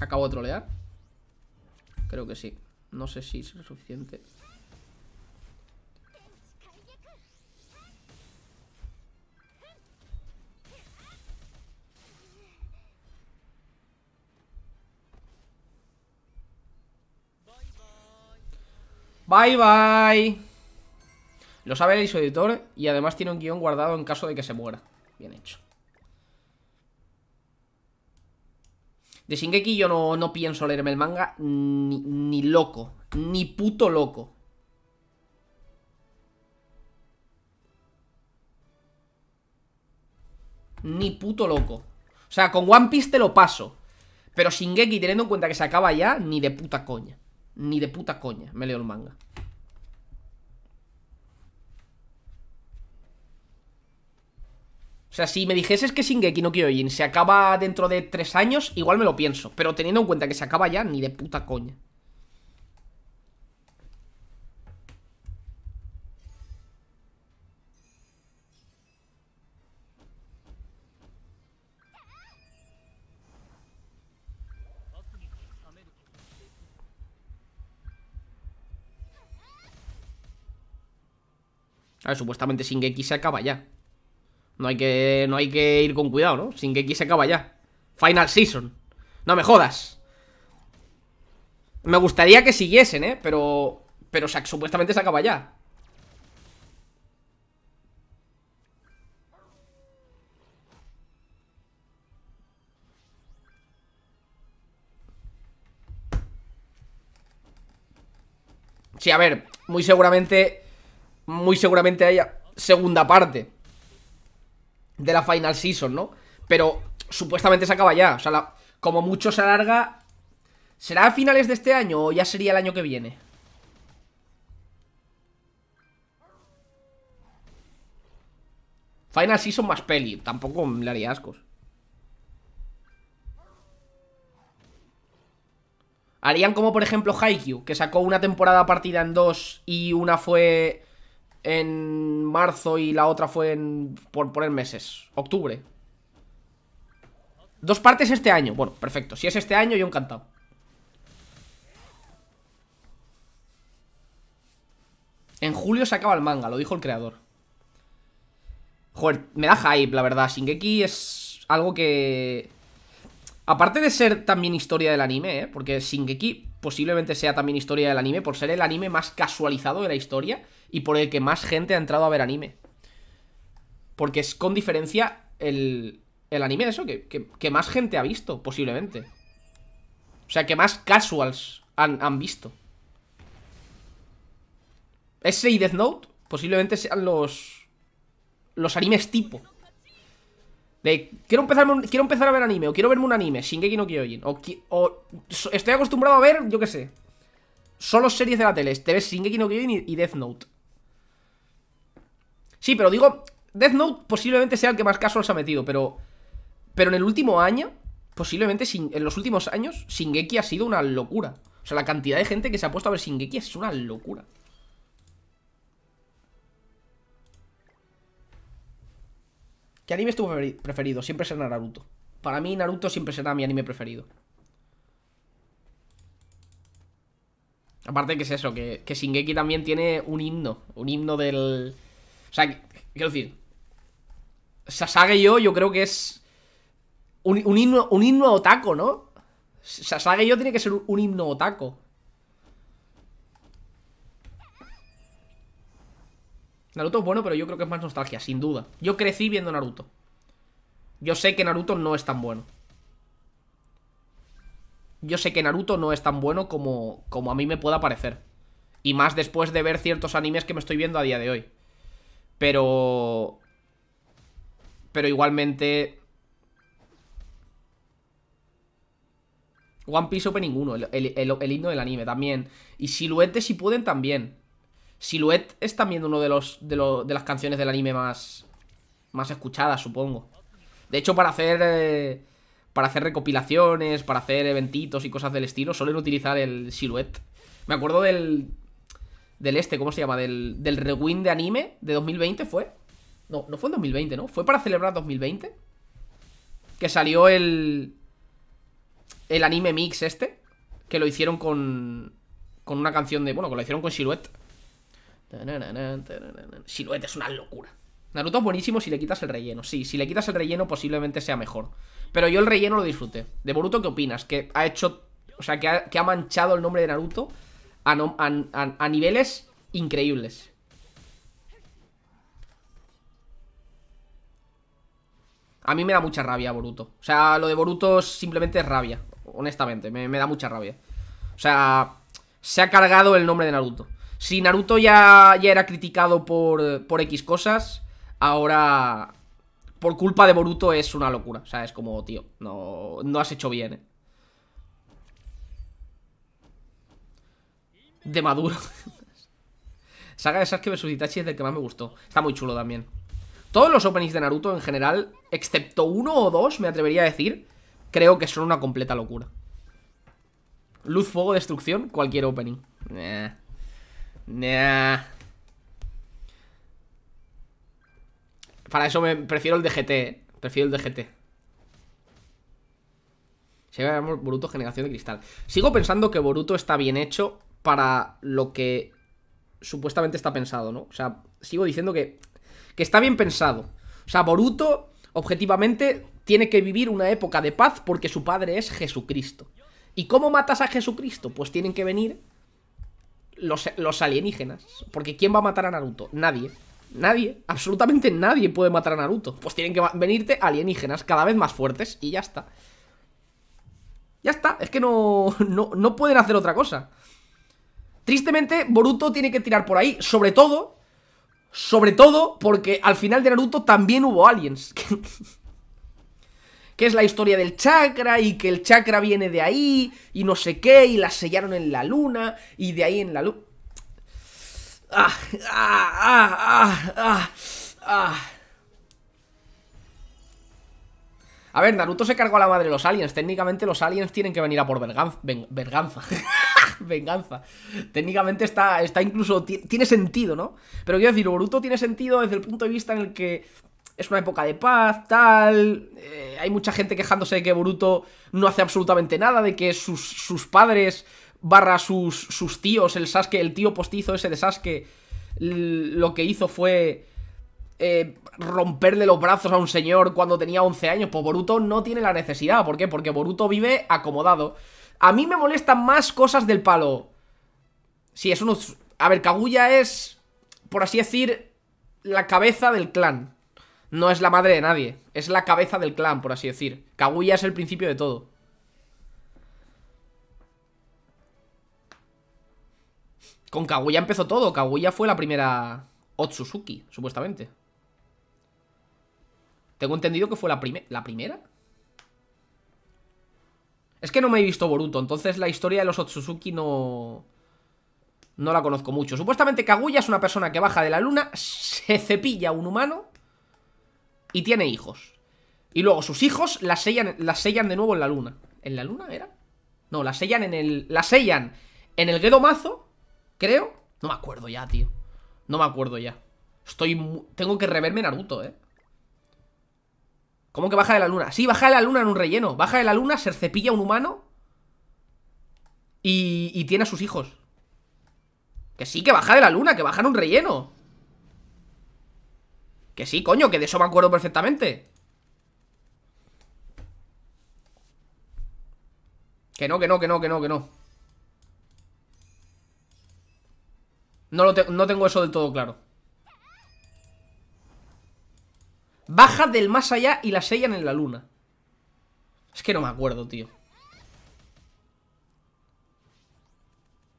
Acabo de trolear. Creo que sí. No sé si es suficiente. Bye bye. Lo sabe el editor y además tiene un guión guardado en caso de que se muera. Bien hecho. De Shingeki yo no, no pienso leerme el manga ni, ni loco. Ni puto loco. Ni puto loco. O sea, con One Piece te lo paso. Pero Shingeki, teniendo en cuenta que se acaba ya, ni de puta coña. Ni de puta coña me leo el manga. O sea, si me dijeses que Shingeki no Kyojin se acaba dentro de tres años, igual me lo pienso. Pero teniendo en cuenta que se acaba ya, ni de puta coña. A ver, supuestamente Shingeki se acaba ya. No hay que, no hay que ir con cuidado, ¿no? Shingeki se acaba ya. Final season. No me jodas. Me gustaría que siguiesen, ¿eh? Pero... Pero o sea, supuestamente se acaba ya. Sí, a ver. Muy seguramente... Muy seguramente haya segunda parte de la Final Season, ¿no? Pero supuestamente se acaba ya. O sea, la, como mucho se alarga. ¿Será a finales de este año o ya sería el año que viene? Final Season más peli. Tampoco le haría ascos. Harían como por ejemplo Haikyuu, que sacó una temporada partida en dos y una fue... en marzo y la otra fue en... por poner meses, octubre. Dos partes este año, bueno, perfecto. Si es este año, yo encantado. En julio se acaba el manga, lo dijo el creador. Joder, me da hype, la verdad. Shingeki es algo que... Aparte de ser también historia del anime, ¿eh? Porque Shingeki posiblemente sea también historia del anime por ser el anime más casualizado de la historia y por el que más gente ha entrado a ver anime. Porque es con diferencia el, el anime de eso que, que, que más gente ha visto, posiblemente. O sea, que más casuals han, han visto. Ese y Death Note posiblemente sean los... los animes tipo. De, quiero, empezar, quiero empezar a ver anime, o quiero verme un anime, Shingeki no Kyojin, o, o so, estoy acostumbrado a ver, yo qué sé, solo series de la tele, te ves Shingeki no Kyojin y, y Death Note. Sí, pero digo, Death Note posiblemente sea el que más casual se ha metido, pero pero en el último año, posiblemente en los últimos años, Shingeki ha sido una locura. O sea, la cantidad de gente que se ha puesto a ver Shingeki es una locura. ¿Qué anime es tu preferido? Siempre será Naruto. Para mí Naruto siempre será mi anime preferido. Aparte que es eso, que, que Shingeki también tiene un himno. Un himno del... O sea, que, quiero decir, Sasageyo yo creo que es un, un, himno, un himno otaku, ¿no? Sasageyo tiene que ser un, un himno otaku. Naruto es bueno, pero yo creo que es más nostalgia, sin duda. Yo crecí viendo Naruto. Yo sé que Naruto no es tan bueno. yo sé que Naruto no es tan bueno como, como a mí me pueda parecer. Y más después de ver ciertos animes que me estoy viendo a día de hoy. Pero... Pero igualmente... One Piece Opening uno, el, el, el, el himno del anime también. Y Silhouette, si pueden, también. Silhouette es también uno de los de, lo, de las canciones del anime más, más escuchadas, supongo. De hecho, para hacer... Eh, para hacer recopilaciones, para hacer eventitos y cosas del estilo, suelen utilizar el Silhouette. Me acuerdo del... Del este, ¿cómo se llama? Del, del rewind de anime de dos mil veinte fue. No, no fue en dos mil veinte, ¿no? Fue para celebrar dos mil veinte. Que salió el... El anime mix este. Que lo hicieron con... Con una canción de... Bueno, que lo hicieron con Silhouette. Silhouette es una locura. Naruto es buenísimo si le quitas el relleno. Sí, si le quitas el relleno posiblemente sea mejor. Pero yo el relleno lo disfruté. De Boruto, ¿qué opinas? Que ha hecho... O sea, que ha, que ha manchado el nombre de Naruto a, no, a, a, a niveles increíbles. A mí me da mucha rabia Boruto. O sea, lo de Boruto simplemente es rabia. Honestamente, me, me da mucha rabia. O sea, se ha cargado el nombre de Naruto. Si Naruto ya, ya era criticado por, por X cosas, ahora por culpa de Boruto es una locura. O sea, es como, tío, no, no has hecho bien, ¿eh? De Maduro. Saga de Sasuke versus Itachi es del que más me gustó. Está muy chulo también. Todos los openings de Naruto en general, excepto uno o dos, me atrevería a decir, creo que son una completa locura. Luz, fuego, destrucción, cualquier opening. Nah. Nah. Para eso me prefiero el de G T, ¿eh? Prefiero el de G T. Se llama Boruto Generación de Cristal. Sigo pensando que Boruto está bien hecho para lo que supuestamente está pensado, ¿no? O sea, sigo diciendo que, que está bien pensado. O sea, Boruto, objetivamente, tiene que vivir una época de paz porque su padre es Jesucristo. ¿Y cómo matas a Jesucristo? Pues tienen que venir los, los alienígenas. Porque ¿quién va a matar a Naruto? Nadie. Nadie. Absolutamente nadie puede matar a Naruto. Pues tienen que venirte alienígenas cada vez más fuertes y ya está. Ya está. Es que no, no, no pueden hacer otra cosa. Tristemente, Boruto tiene que tirar por ahí, sobre todo, sobre todo porque al final de Naruto también hubo aliens. Que es la historia del chakra y que el chakra viene de ahí y no sé qué y la sellaron en la luna y de ahí en la luna... Ah, ah, ah, ah, ah. A ver, Naruto se cargó a la madre de los aliens. Técnicamente los aliens tienen que venir a por verganza. Ven, verganza. Venganza. Técnicamente está, está incluso... Tiene sentido, ¿no? Pero quiero decir, Boruto tiene sentido desde el punto de vista en el que es una época de paz, tal... Eh, hay mucha gente quejándose de que Boruto no hace absolutamente nada, de que sus, sus padres, barra sus, sus tíos, el Sasuke, el tío postizo ese de Sasuke, lo que hizo fue... Eh, romperle los brazos a un señor cuando tenía once años. Pues Boruto no tiene la necesidad. ¿Por qué? Porque Boruto vive acomodado. A mí me molestan más cosas del palo. Sí, eso no... A ver, Kaguya es, por así decir, la cabeza del clan. No es la madre de nadie. Es la cabeza del clan, por así decir. Kaguya es el principio de todo. Con Kaguya empezó todo. Kaguya fue la primera Otsutsuki, supuestamente. Tengo entendido que fue la, prime la primera. Es que no me he visto Boruto, entonces la historia de los Otsutsuki no... No la conozco mucho. Supuestamente Kaguya es una persona que baja de la luna, se cepilla a un humano y tiene hijos. Y luego sus hijos las sellan, las sellan de nuevo en la luna. ¿En la luna era? No, las sellan en el... Las sellan en el Gedomazo, creo. No me acuerdo ya, tío. No me acuerdo ya. Estoy... Tengo que reverme Naruto, ¿eh? ¿Cómo que baja de la luna? Sí, baja de la luna en un relleno. Baja de la luna, se cepilla un humano y, y tiene a sus hijos. Que sí, que baja de la luna, que baja en un relleno. Que sí, coño, que de eso me acuerdo perfectamente. Que no, que no, que no, que no, que no. No, lo te no tengo eso del todo claro. Baja del más allá y la sellan en la luna. Es que no me acuerdo, tío.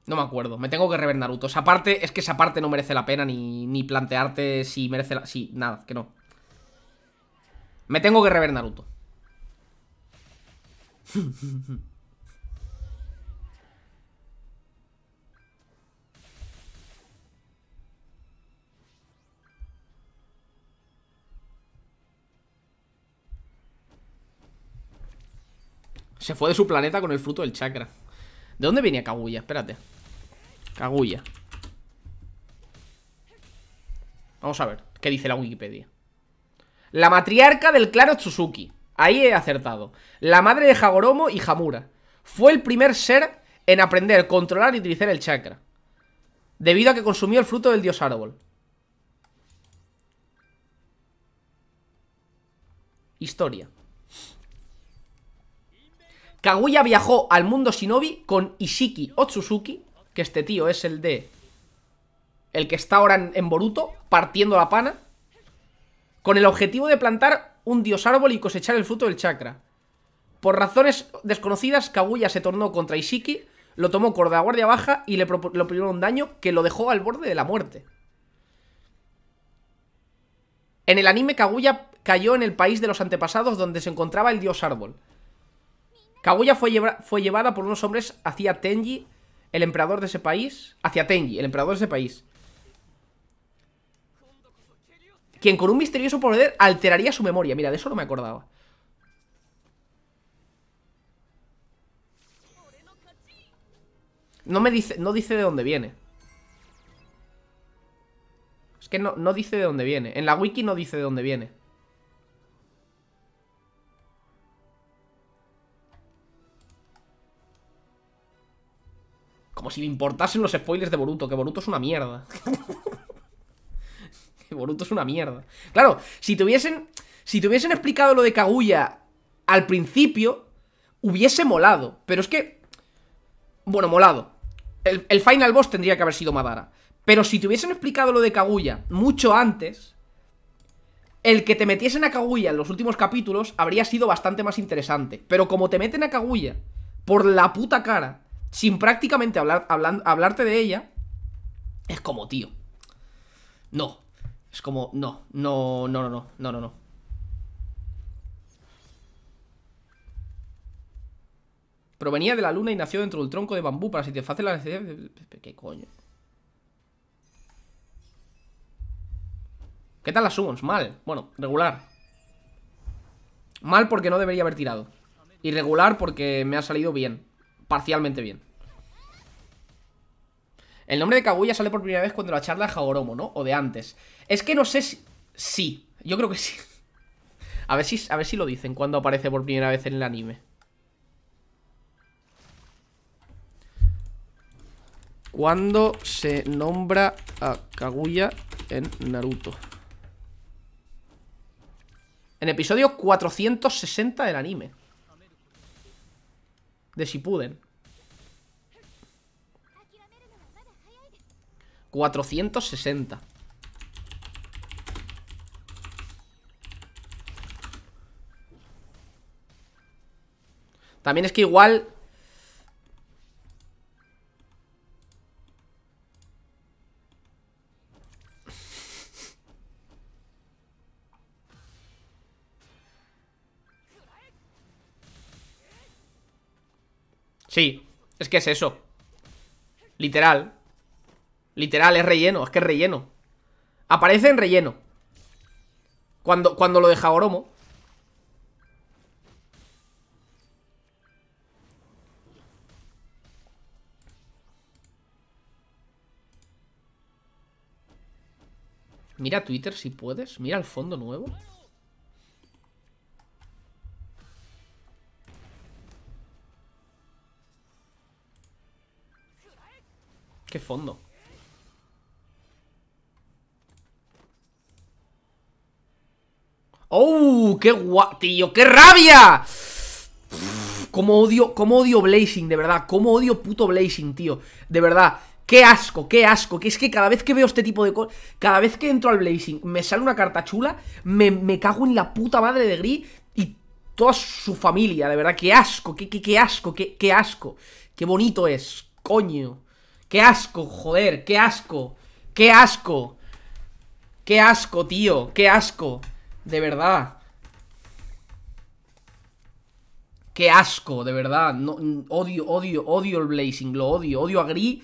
No me acuerdo, me tengo que rever Naruto. Esa parte, es que esa parte no merece la pena ni, ni plantearte si merece la... Sí, nada, que no. Me tengo que rever Naruto. Se fue de su planeta con el fruto del chakra. ¿De dónde venía Kaguya? Espérate. Kaguya. Vamos a ver qué dice la Wikipedia. La matriarca del clan Otsutsuki. Ahí he acertado. La madre de Hagoromo y Hamura. Fue el primer ser en aprender, controlar y utilizar el chakra, debido a que consumió el fruto del dios árbol. Historia. Kaguya viajó al mundo shinobi con Ishiki Otsutsuki, que este tío es el de... el que está ahora en, en Boruto, partiendo la pana, con el objetivo de plantar un dios árbol y cosechar el fruto del chakra. Por razones desconocidas, Kaguya se tornó contra Ishiki, lo tomó con la guardia baja y le propinó un daño que lo dejó al borde de la muerte. En el anime, Kaguya cayó en el país de los antepasados donde se encontraba el dios árbol. Kaguya fue, lleva, fue llevada por unos hombres hacia Tenji, el emperador de ese país. Hacia Tenji, el emperador de ese país. Quien con un misterioso poder alteraría su memoria. Mira, de eso no me acordaba. No me dice, no dice de dónde viene. Es que no, no dice de dónde viene. En la wiki no dice de dónde viene. Como si le importasen los spoilers de Boruto. Que Boruto es una mierda. Que Boruto es una mierda. Claro, si te hubiesen, si te hubiesen explicado lo de Kaguya al principio, hubiese molado. Pero es que... Bueno, molado. El, el final boss tendría que haber sido Madara. Pero si te hubiesen explicado lo de Kaguya mucho antes, el que te metiesen a Kaguya en los últimos capítulos habría sido bastante más interesante. Pero como te meten a Kaguya por la puta cara, sin prácticamente hablar, hablan, hablarte de ella, es como, tío, no, es como, no, no, no, no, no, no, no, no. Provenía de la luna y nació dentro del tronco de bambú para satisfacer la necesidad de... ¿Qué coño? ¿Qué tal las summons? Mal, bueno, regular. Mal porque no debería haber tirado. Irregular porque me ha salido bien. Parcialmente bien. El nombre de Kaguya sale por primera vez cuando la charla de Hagoromo, ¿no? O de antes. Es que no sé si... Sí, yo creo que sí. A ver si, a ver si lo dicen cuando aparece por primera vez en el anime. Cuando se nombra a Kaguya en Naruto. En episodio cuatrocientos sesenta del anime. De Shippuden. cuatrocientos sesenta. También es que igual... Sí, es que es eso. Literal. Literal, es relleno, es que es relleno. Aparece en relleno. Cuando, cuando lo de Hagoromo. Mira Twitter si puedes. Mira el fondo nuevo. ¿Qué fondo? ¡Oh! ¡Qué guau! ¡Tío! ¡Qué rabia! Pff, cómo odio, cómo odio Blazing, de verdad. Cómo odio puto Blazing, tío. De verdad. ¡Qué asco! ¡Qué asco! Que es que cada vez que veo este tipo de cosas, cada vez que entro al Blazing, me sale una carta chula, me, me cago en la puta madre de Gris y toda su familia, de verdad. ¡Qué asco! ¡Qué, qué, qué asco! ¡Qué, qué asco! ¡Qué bonito es! ¡Coño! ¡Qué asco, joder! ¡Qué asco! ¡Qué asco! ¡Qué asco, tío! ¡Qué asco! De verdad. ¡Qué asco! De verdad. No, odio, odio, odio el Blazing. Lo odio. Odio a Gris.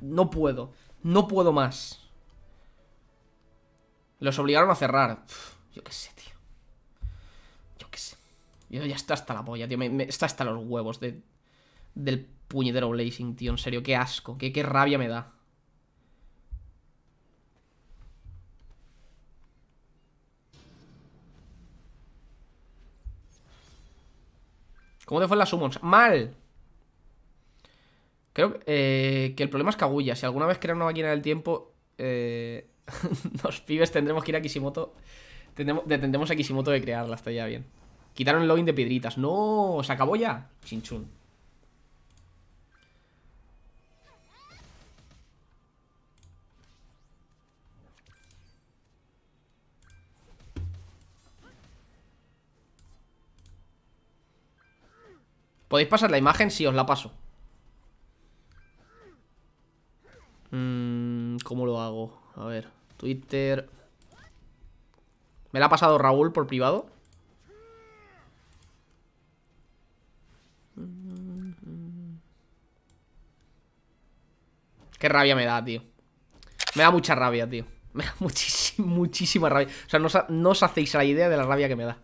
No puedo. No puedo más. Los obligaron a cerrar. Uf, yo qué sé, tío. Yo qué sé. Yo ya está hasta la polla, tío. Me, me, está hasta los huevos de, del puñetero Blazing, tío. En serio, qué asco. Qué, qué rabia me da. ¿Cómo te fue en las summons? ¡Mal! Creo eh, que el problema es Kaguya. Si alguna vez crean una máquina del tiempo, eh, los pibes tendremos que ir a Kishimoto. Tendremos, detendremos a Kishimoto de crearla, está ya bien. Quitaron el login de piedritas. ¡No! ¿Se acabó ya? Chinchun. ¿Podéis pasar la imagen? Sí, os la paso. Mm, ¿Cómo lo hago? A ver, Twitter. Me la ha pasado Raúl por privado. Qué rabia me da, tío. Me da mucha rabia, tío. Me da muchísima, muchísima rabia. O sea, no os, no os hacéis la idea de la rabia que me da.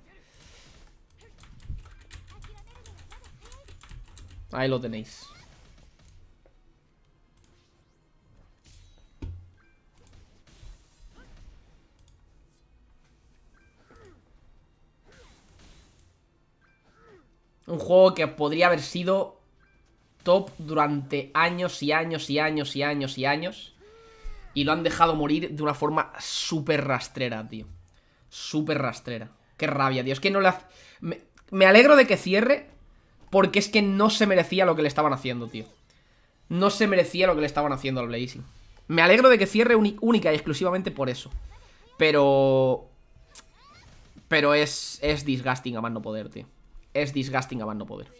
Ahí lo tenéis. Un juego que podría haber sido top durante años y años y años y años y años. Y lo han dejado morir de una forma súper rastrera, tío. Súper rastrera. Qué rabia, tío. Es que no le hace... Me, me alegro de que cierre... Porque es que no se merecía lo que le estaban haciendo, tío. No se merecía lo que le estaban haciendo al Blazing. Me alegro de que cierre única y exclusivamente por eso. Pero... Pero es... Es disgusting a más no poder, tío. Es disgusting a más no poder.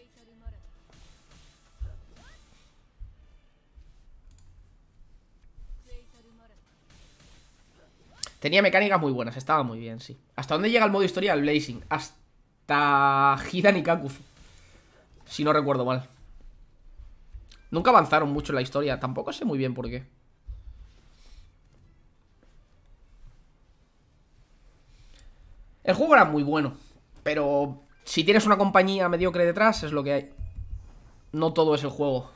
Tenía mecánicas muy buenas, estaba muy bien, sí. ¿Hasta dónde llega el modo historia del Blazing? Hasta... Hidan y Kakuzu. Si no recuerdo mal. Nunca avanzaron mucho en la historia. Tampoco sé muy bien por qué. El juego era muy bueno. Pero si tienes una compañía mediocre detrás, es lo que hay. No todo es el juego.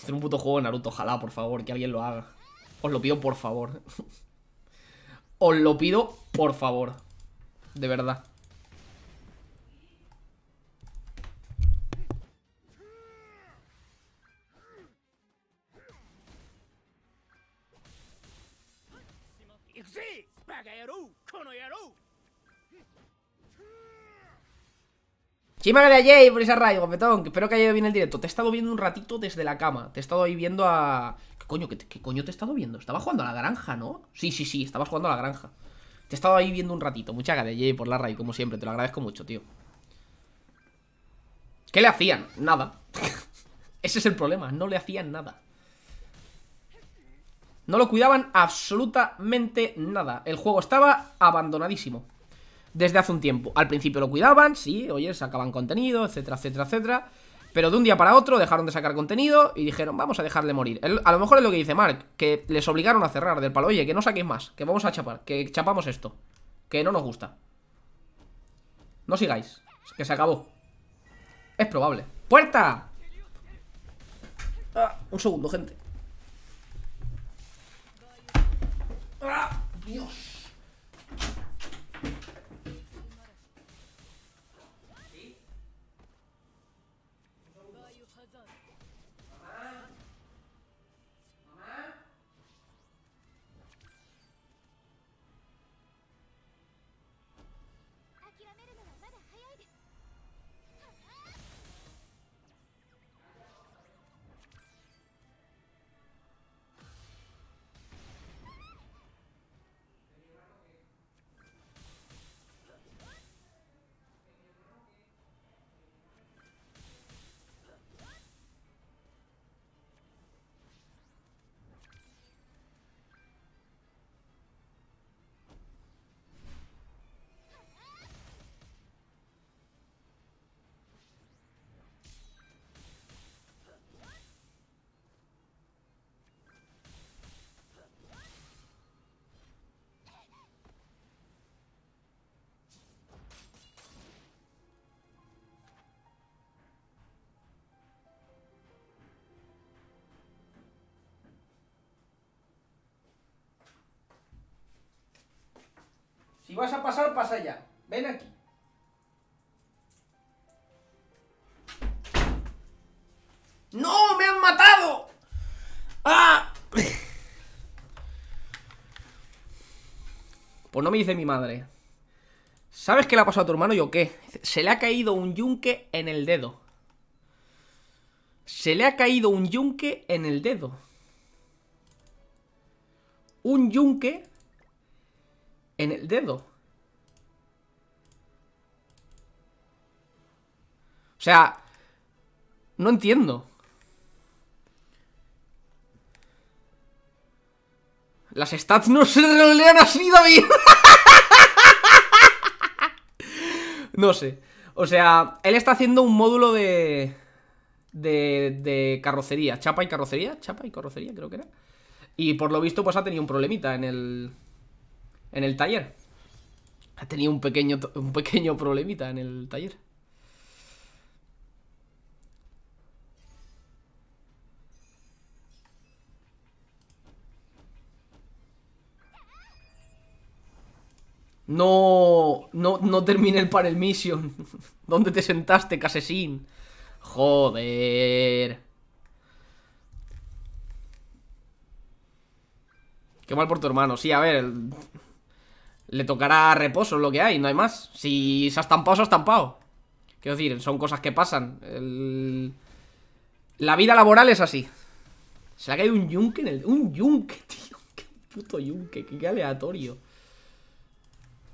Hacer un puto juego de Naruto. Ojalá, por favor, que alguien lo haga. Os lo pido, por favor. Os lo pido, por favor. De verdad. Chima de ayer por ese rayo, guapetón. Espero que haya ido bien el directo. Te he estado viendo un ratito desde la cama. Te he estado ahí viendo a... ¿Qué coño, qué, qué coño te he estado viendo? Estabas jugando a la granja, ¿no? Sí, sí, sí, estabas jugando a la granja. Te he estado ahí viendo un ratito. Muchas gracias, Jay, por la raid, como siempre. Te lo agradezco mucho, tío. ¿Qué le hacían? Nada. Ese es el problema. No le hacían nada. No lo cuidaban absolutamente nada. El juego estaba abandonadísimo desde hace un tiempo. Al principio lo cuidaban, sí, oye, sacaban contenido, etcétera, etcétera, etcétera. Pero de un día para otro dejaron de sacar contenido y dijeron, vamos a dejarle morir. El, a lo mejor es lo que dice Mark, que les obligaron a cerrar del palo. Oye, que no saquéis más, que vamos a chapar, que chapamos esto, que no nos gusta. No sigáis, que se acabó. Es probable. ¡Puerta! Ah, un segundo, gente. ¡Ah! ¡Dios! ¿Sí? ¿Mamá? ¿Mamá? Si vas a pasar, pasa ya. Ven aquí. ¡No! ¡Me han matado! ¡Ah! Pues no me dice mi madre. ¿Sabes qué le ha pasado a tu hermano? ¿Yo qué? Se le ha caído un yunque en el dedo. Se le ha caído un yunque en el dedo. Un yunque en el dedo. O sea, no entiendo. Las stats no se rolean así, David. No sé. O sea, él está haciendo un módulo de... De, de carrocería. Chapa y carrocería. Chapa y carrocería, creo que era. Y por lo visto, pues ha tenido un problemita en el... En el taller. Ha tenido un pequeño, un pequeño problemita en el taller. No, no, no terminé el Parel Mission. ¿Dónde te sentaste, casesín? Joder. Qué mal por tu hermano. Sí, a ver, el... le tocará reposo, lo que hay, no hay más. Si se ha estampado, se ha estampado. Quiero decir, son cosas que pasan. El... La vida laboral es así. Se le ha caído un yunque en el... Un yunque, tío. Qué puto yunque, qué aleatorio.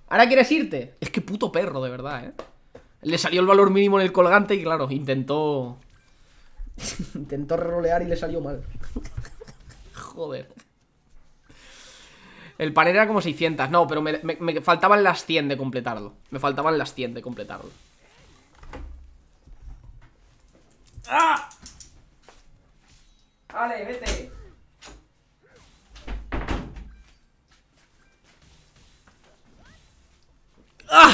¿Ahora quieres irte? Es que puto perro, de verdad, ¿eh? Le salió el valor mínimo en el colgante y claro, intentó... intentó rolear y le salió mal. Joder. El panel era como seiscientos. No, pero me, me, me faltaban las cien de completarlo. Me faltaban las cien de completarlo. ¡Ah! Vale, vete. ¡Ah!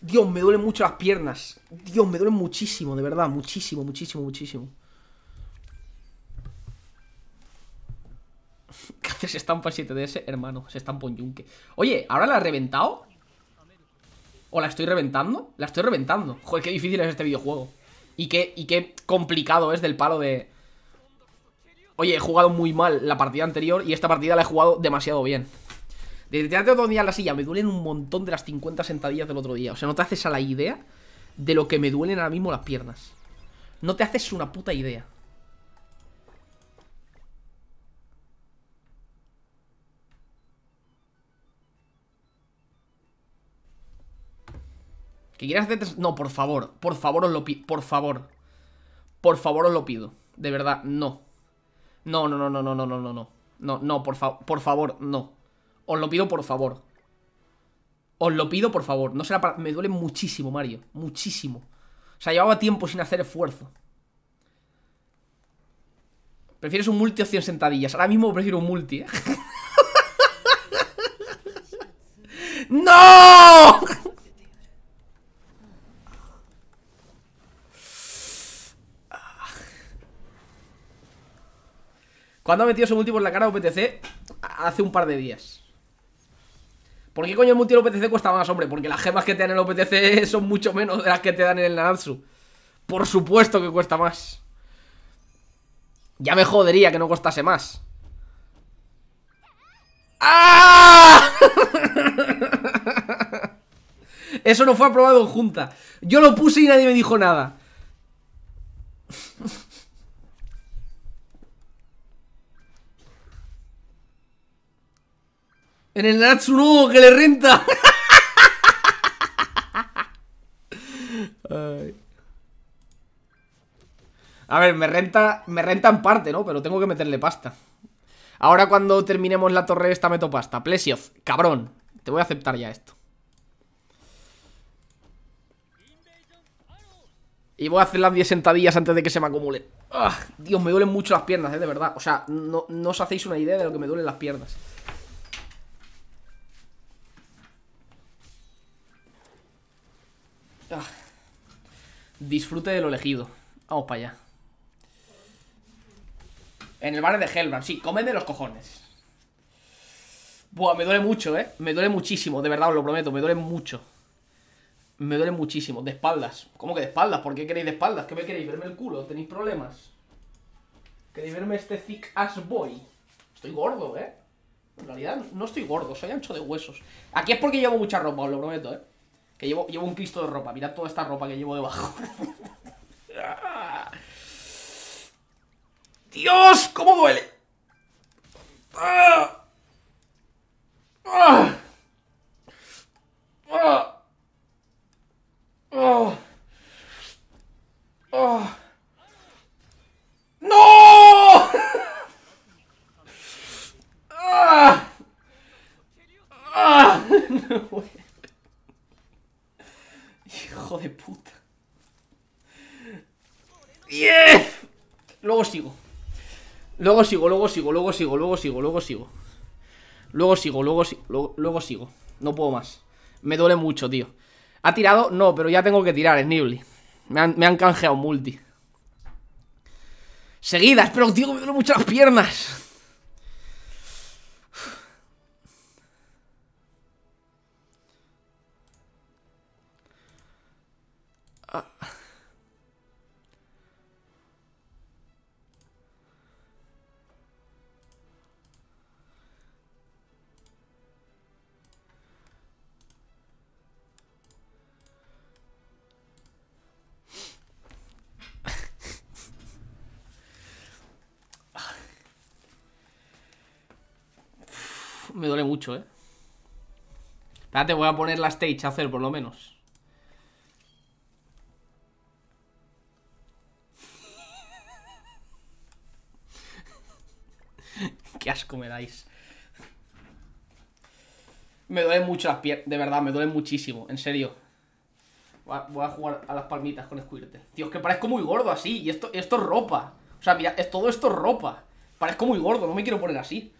Dios, me duelen mucho las piernas. Dios, me duelen muchísimo, de verdad. Muchísimo, muchísimo, muchísimo. ¿Qué haces estampa siete D S? Hermano, se estampa un yunque. Oye, ¿ahora la he reventado? ¿O la estoy reventando? La estoy reventando. Joder, qué difícil es este videojuego. Y qué, y qué complicado es del palo de... Oye, he jugado muy mal la partida anterior y esta partida la he jugado demasiado bien. Desde hace dos días en la silla, me duelen un montón de las cincuenta sentadillas del otro día. O sea, no te haces a la idea de lo que me duelen ahora mismo las piernas. No te haces una puta idea. ¿Que quieras hacer? No, por favor, por favor os lo pido. Por favor. Por favor os lo pido. De verdad, no. No, no, no, no, no, no, no, no. No, no, por favor, por favor, no. Os lo pido por favor. Os lo pido por favor. No será para... Me duele muchísimo, Mario. Muchísimo. O sea, llevaba tiempo sin hacer esfuerzo. ¿Prefieres un multi o cien sentadillas? Ahora mismo prefiero un multi, ¿eh? ¡No! ¿Cuándo ha metido su multi por la cara O P T C? Hace un par de días. ¿Por qué coño el multi del O P T C cuesta más, hombre? Porque las gemas que te dan en el O P T C son mucho menos de las que te dan en el Nanatsu. Por supuesto que cuesta más. Ya me jodería que no costase más. ¡Ah! Eso no fue aprobado en junta. Yo lo puse y nadie me dijo nada. En el Natsu no, que le renta. Ay. A ver, me renta, me renta en parte, ¿no? Pero tengo que meterle pasta. Ahora cuando terminemos la torre esta meto pasta. Plesioz, cabrón. Te voy a aceptar ya esto. Y voy a hacer las diez sentadillas antes de que se me acumulen. ¡Ah! Dios, me duelen mucho las piernas, ¿eh? De verdad. O sea, no, no os hacéis una idea de lo que me duelen las piernas. Ah. Disfrute de lo elegido. Vamos para allá. En el bar de Hellbrand, sí, come de los cojones. Buah, me duele mucho, eh. Me duele muchísimo, de verdad, os lo prometo. Me duele mucho. Me duele muchísimo. De espaldas. ¿Cómo que de espaldas? ¿Por qué queréis de espaldas? ¿Qué me queréis? ¿Verme el culo? ¿Tenéis problemas? ¿Queréis verme este thick ass boy? Estoy gordo, eh. En realidad no estoy gordo, soy ancho de huesos. Aquí es porque llevo mucha ropa, os lo prometo, eh. Que llevo, llevo un cristo de ropa. Mirad toda esta ropa que llevo debajo. ¡Dios! ¿Cómo duele? ¡Ah! ¡Ah! ¡Ah! ¡Oh! ¡Oh! ¡No! ¡Ah! ¡Ah! No, hijo de puta. ¡Yeah! Luego sigo. Luego sigo, luego sigo, luego sigo, luego sigo, luego sigo. Luego sigo, luego sigo, luego, luego sigo. No puedo más. Me duele mucho, tío. ¿Ha tirado? No, pero ya tengo que tirar, Snibli. Me han, me han canjeado multi. Seguidas, pero tío, me duelen mucho las piernas. Me duele mucho, eh. Espérate, voy a poner la stage a hacer por lo menos. Qué asco me dais. Me duelen mucho las piernas. De verdad, me duelen muchísimo, en serio. Voy a jugar a las palmitas con Squirtle. Tío, es que parezco muy gordo así. Y esto, esto es ropa. O sea, mira, es, todo esto es ropa. Parezco muy gordo, no me quiero poner así.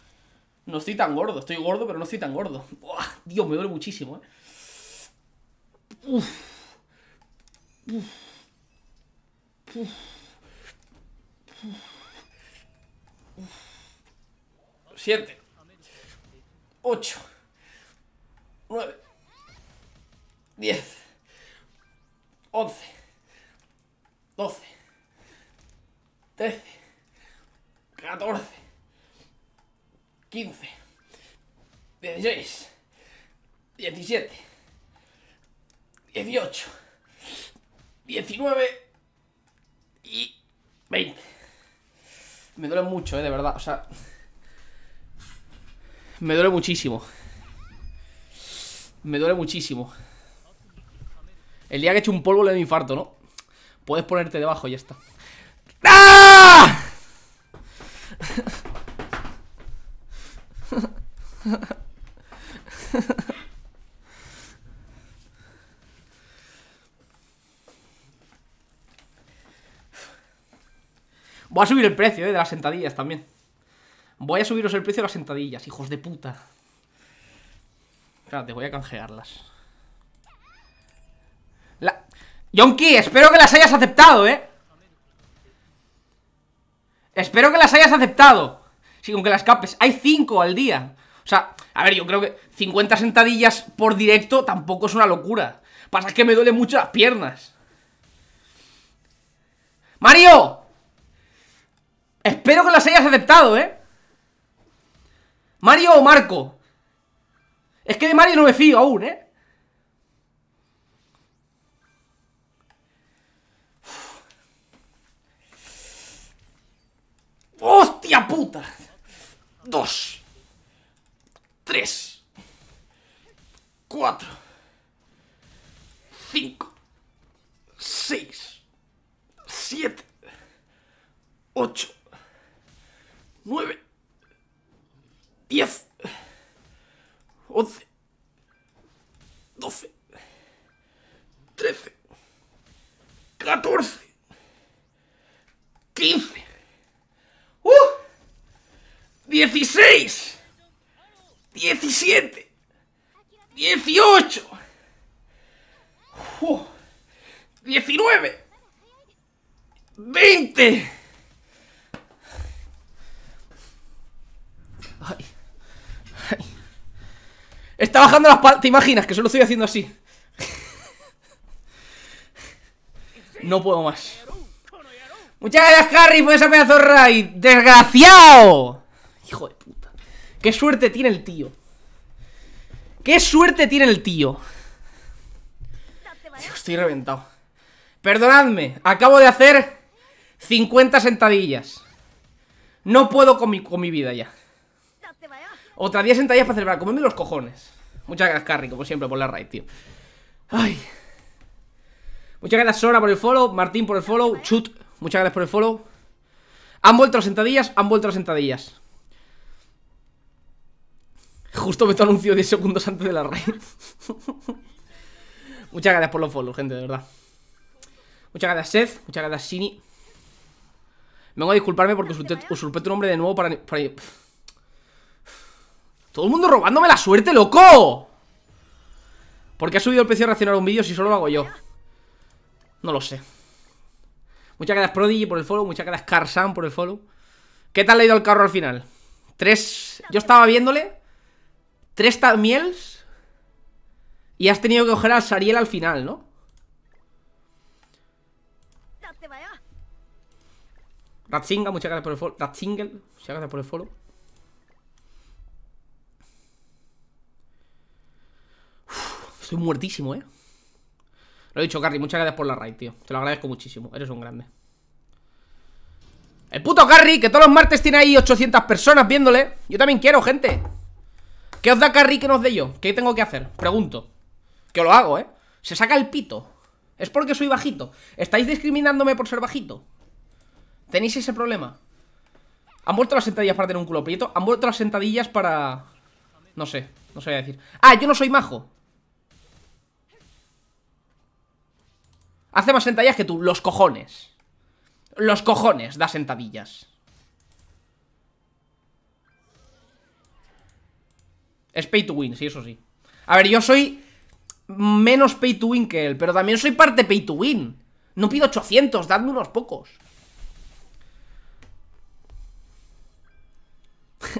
No estoy tan gordo, estoy gordo, pero no estoy tan gordo. Buah, Dios, me duele muchísimo, eh. Uf. Uf. Uf. Uf. Siete. Ocho. Nueve. Diez. Once. Doce. Trece. Catorce. quince, dieciséis, diecisiete, dieciocho, diecinueve y veinte. Me duele mucho, eh, de verdad, o sea, me duele muchísimo. Me duele muchísimo. El día que eche un polvo le doy infarto, ¿no? Puedes ponerte debajo y ya está. ¡Ah! Voy a subir el precio, eh, de las sentadillas también. Voy a subiros el precio de las sentadillas, hijos de puta. Espérate, voy a canjearlas. La... Yonki, espero que las hayas aceptado, eh. Espero que las hayas aceptado. Sí, aunque las capes. Hay cinco al día. O sea, a ver, yo creo que cincuenta sentadillas por directo tampoco es una locura. Pasa que me duelen mucho las piernas. ¡Mario! Espero que las hayas aceptado, ¿eh? ¿Mario o Marco? Es que de Mario no me fío aún, ¿eh? ¡Hostia puta! Dos. Tres. Cuatro. Cinco. Seis. Siete. Ocho. Nueve. Diez. Once. Doce. Trece. Catorce. Quince. ¡Uh! Dieciséis. diecisiete, dieciocho, uh, diecinueve, veinte. Ay, ay, Está bajando las palmas. ¿Te imaginas? Que solo estoy haciendo así. No puedo más. Muchas gracias, Harry, por esa pedazo raid. ¡Desgraciado! Hijo de puta. ¡Qué suerte tiene el tío! ¡Qué suerte tiene el tío! Dios, estoy reventado. Perdonadme, acabo de hacer cincuenta sentadillas. No puedo con mi, con mi vida ya. Otra diez sentadillas para celebrar, comerme los cojones. Muchas gracias, Carrie, como siempre, por la raid, tío. Ay. Muchas gracias, Sora, por el follow. Martín, por el follow. Chut, muchas gracias por el follow. Han vuelto las sentadillas, han vuelto las sentadillas. Justo me tu anuncio diez segundos antes de la raid. Muchas gracias por los follows, gente, de verdad. Muchas gracias, Seth. Muchas gracias, Shini. Vengo a disculparme porque usurpé, usurpé tu nombre de nuevo para... para... Todo el mundo robándome la suerte, loco. ¿Por qué ha subido el precio de reaccionar a un vídeo si solo lo hago yo? No lo sé. Muchas gracias, Prodigy, por el follow. Muchas gracias, Karsan, por el follow. ¿Qué tal le ha ido al carro al final? Tres... Yo estaba viéndole Tres Tamiels. Y has tenido que coger al Sariel al final, ¿no? Ratzinga, muchas gracias por el follow. Ratzingle, muchas gracias por el follow. Uf, estoy muertísimo, eh. Lo he dicho, Carrie, muchas gracias por la raid, tío. Te lo agradezco muchísimo, eres un grande. El puto Carrie, que todos los martes tiene ahí ochocientas personas viéndole. Yo también quiero, gente. ¿Qué os da Carrie que no os dé yo? ¿Qué tengo que hacer? Pregunto. Que lo hago, eh. Se saca el pito. Es porque soy bajito. ¿Estáis discriminándome por ser bajito? ¿Tenéis ese problema? Han vuelto las sentadillas para tener un culo prieto. Han vuelto las sentadillas para... No sé, no sé qué decir. ¡Ah, yo no soy majo! Hace más sentadillas que tú. Los cojones. Los cojones da sentadillas. Es pay to win, sí, eso sí. A ver, yo soy menos pay to win que él, pero también soy parte pay to win. No pido ochocientos, dadme unos pocos.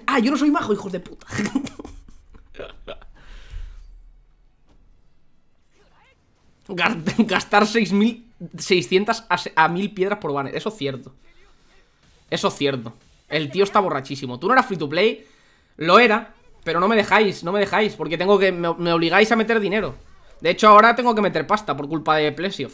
Ah, yo no soy majo, hijos de puta. Gastar seis mil seiscientas a mil piedras por banner. Eso es cierto. Eso es cierto. El tío está borrachísimo. Tú no eras free to play. Lo era. Pero no me dejáis, no me dejáis. Porque tengo que... Me, me obligáis a meter dinero. De hecho, ahora tengo que meter pasta por culpa de Plesiov.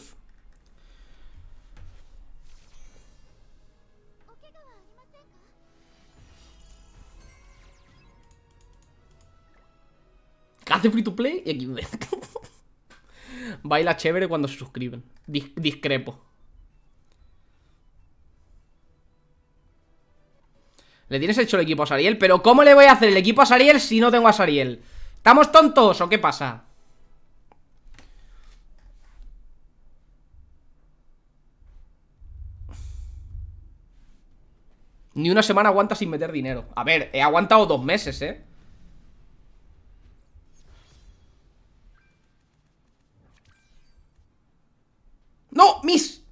Hace free to play y aquí baila chévere cuando se suscriben. Dis discrepo. Le tienes hecho el equipo a Sariel, pero ¿cómo le voy a hacer el equipo a Sariel si no tengo a Sariel? ¿Estamos tontos o qué pasa? Ni una semana aguanta sin meter dinero. A ver, he aguantado dos meses, eh. ¡No! ¡Miss!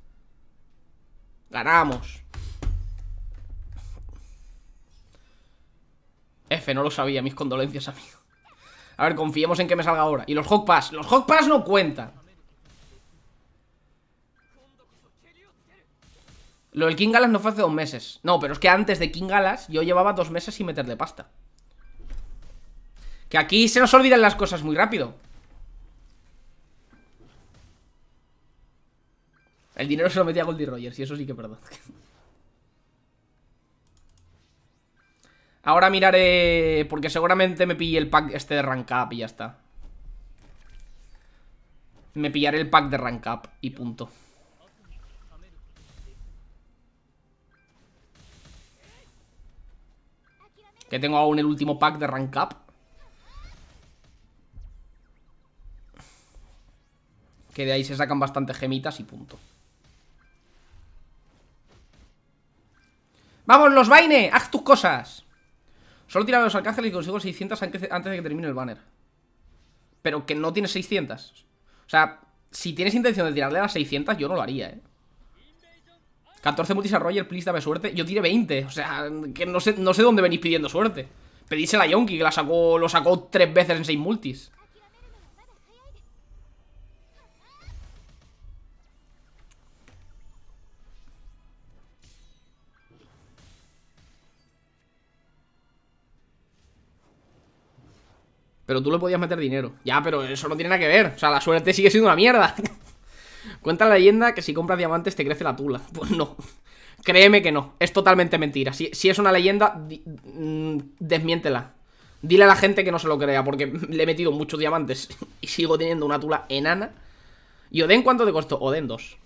Ganamos. F, no lo sabía. Mis condolencias, amigo. A ver, confiemos en que me salga ahora. Y los Hawk Pass. Los Hawk Pass no cuentan. Lo del King Galas no fue hace dos meses. No, pero es que antes de King Galas yo llevaba dos meses sin meterle pasta. Que aquí se nos olvidan las cosas muy rápido. El dinero se lo metía a Goldie Rogers y eso sí que es verdad. Ahora miraré... Porque seguramente me pillé el pack este de rank up y ya está. Me pillaré el pack de rank up y punto. Que tengo aún el último pack de rank up. Que de ahí se sacan bastantes gemitas y punto. ¡Vamos, los Vayne! ¡Haz tus cosas! Solo tiraba los arcángeles y consigo seiscientas antes de que termine el banner. Pero que no tienes seiscientas. O sea, si tienes intención de tirarle a las seiscientas, yo no lo haría, ¿eh? catorce multis a Roger, please, dame suerte. Yo tiré veinte, o sea, que no sé, no sé dónde venís pidiendo suerte. Pedísela a Yonki, que la sacó, lo sacó tres veces en seis multis. Pero tú le podías meter dinero. Ya, pero eso no tiene nada que ver. O sea, la suerte sigue siendo una mierda. Cuenta la leyenda que si compras diamantes te crece la tula. Pues no. Créeme que no. Es totalmente mentira. Si, si es una leyenda, desmiéntela. Dile a la gente que no se lo crea, porque le he metido muchos diamantes y sigo teniendo una tula enana. ¿Y Oden cuánto te costó? Oden dos.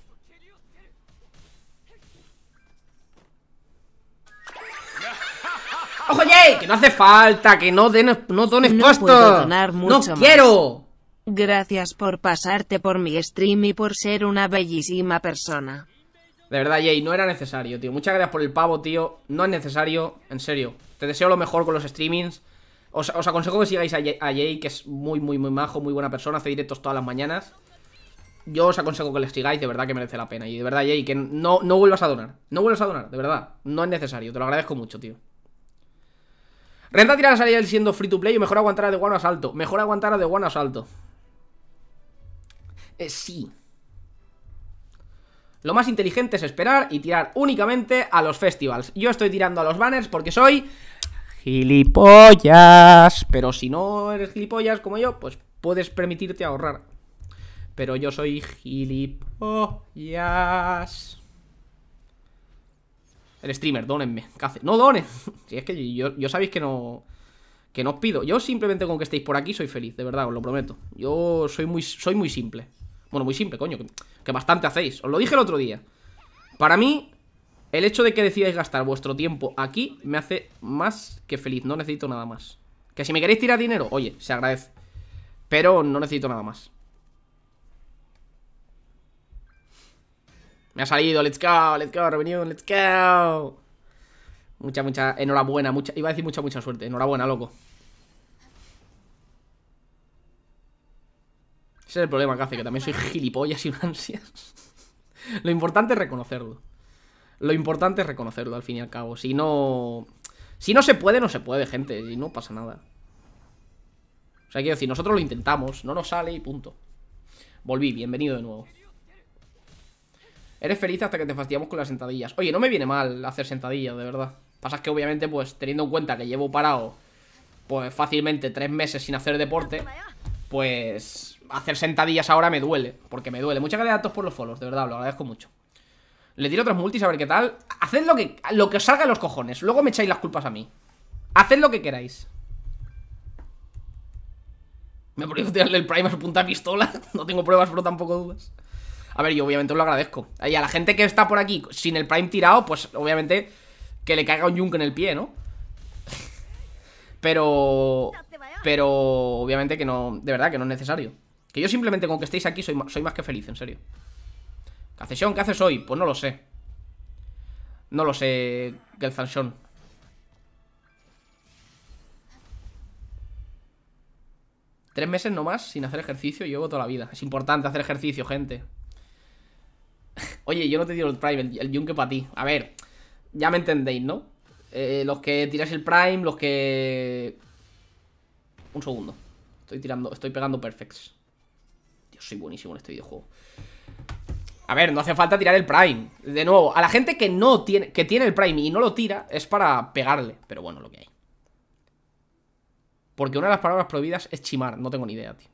¡Ojo, Jay! Que no hace falta, que no, den, no dones no puesto. Puedo donar mucho ¡No más. Quiero! Gracias por pasarte por mi stream y por ser una bellísima persona. De verdad, Jay, no era necesario, tío. Muchas gracias por el pavo, tío. No es necesario, en serio. Te deseo lo mejor con los streamings. Os, os aconsejo que sigáis a Jay, a Jay, que es muy, muy, muy majo, muy buena persona. Hace directos todas las mañanas. Yo os aconsejo que les sigáis, de verdad que merece la pena. Y de verdad, Jay, que no, no vuelvas a donar. No vuelvas a donar, de verdad. No es necesario, te lo agradezco mucho, tío. ¿Renta tirar a Sariel siendo free to play o mejor aguantar a The One Asalto? Mejor aguantar a The One Asalto. Eh, sí. Lo más inteligente es esperar y tirar únicamente a los festivals. Yo estoy tirando a los banners porque soy gilipollas. Pero si no eres gilipollas como yo, pues puedes permitirte ahorrar. Pero yo soy gilipollas. El streamer, dónenme. No donen. Si es que yo, yo sabéis que no. Que no os pido. Yo simplemente con que estéis por aquí soy feliz, de verdad, os lo prometo. Yo soy muy, soy muy simple. Bueno, muy simple, coño. Que, que bastante hacéis. Os lo dije el otro día. Para mí, el hecho de que decidáis gastar vuestro tiempo aquí me hace más que feliz. No necesito nada más. Que si me queréis tirar dinero, oye, se agradece. Pero no necesito nada más. Me ha salido, let's go, let's go, reunión, let's go. Mucha, mucha, enhorabuena, mucha, iba a decir mucha, mucha suerte. Enhorabuena, loco. Ese es el problema que hace, que también soy gilipollas y ansias. Lo importante es reconocerlo. Lo importante es reconocerlo, al fin y al cabo. Si no... Si no se puede, no se puede, gente. Y no pasa nada. O sea, quiero decir, nosotros lo intentamos. No nos sale y punto. Volví, bienvenido de nuevo. Eres feliz hasta que te fastidiamos con las sentadillas. Oye, no me viene mal hacer sentadillas, de verdad. Pasa que obviamente, pues, teniendo en cuenta que llevo parado, pues, fácilmente tres meses sin hacer deporte, pues, hacer sentadillas ahora me duele. Porque me duele. Muchas gracias a todos por los follows, de verdad, lo agradezco mucho. Le tiro otras multis a ver qué tal. Haced lo que, lo que os salga de los cojones. Luego me echáis las culpas a mí. Haced lo que queráis. Me he podido tirarle el prime a su punta pistola. No tengo pruebas, pero tampoco dudas. A ver, yo obviamente os lo agradezco. Y a la gente que está por aquí sin el prime tirado, pues obviamente que le caiga un yunque en el pie, ¿no? Pero... Pero obviamente que no... De verdad que no es necesario. Que yo simplemente con que estéis aquí soy, soy más que feliz, en serio. ¿Qué haces, Sean? ¿Qué haces hoy? Pues no lo sé. No lo sé, Gelsanshon. Tres meses nomás sin hacer ejercicio y llevo toda la vida. Es importante hacer ejercicio, gente. Oye, yo no te tiro el prime, el, el yunque para ti. A ver, ya me entendéis, ¿no? Eh, los que tiráis el prime, los que... Un segundo. Estoy tirando, estoy pegando perfects. Yo soy buenísimo en este videojuego. A ver, no hace falta tirar el prime. De nuevo, a la gente que no tiene, que tiene el prime y no lo tira, es para pegarle. Pero bueno, lo que hay. Porque una de las palabras prohibidas es chimar. No tengo ni idea, tío.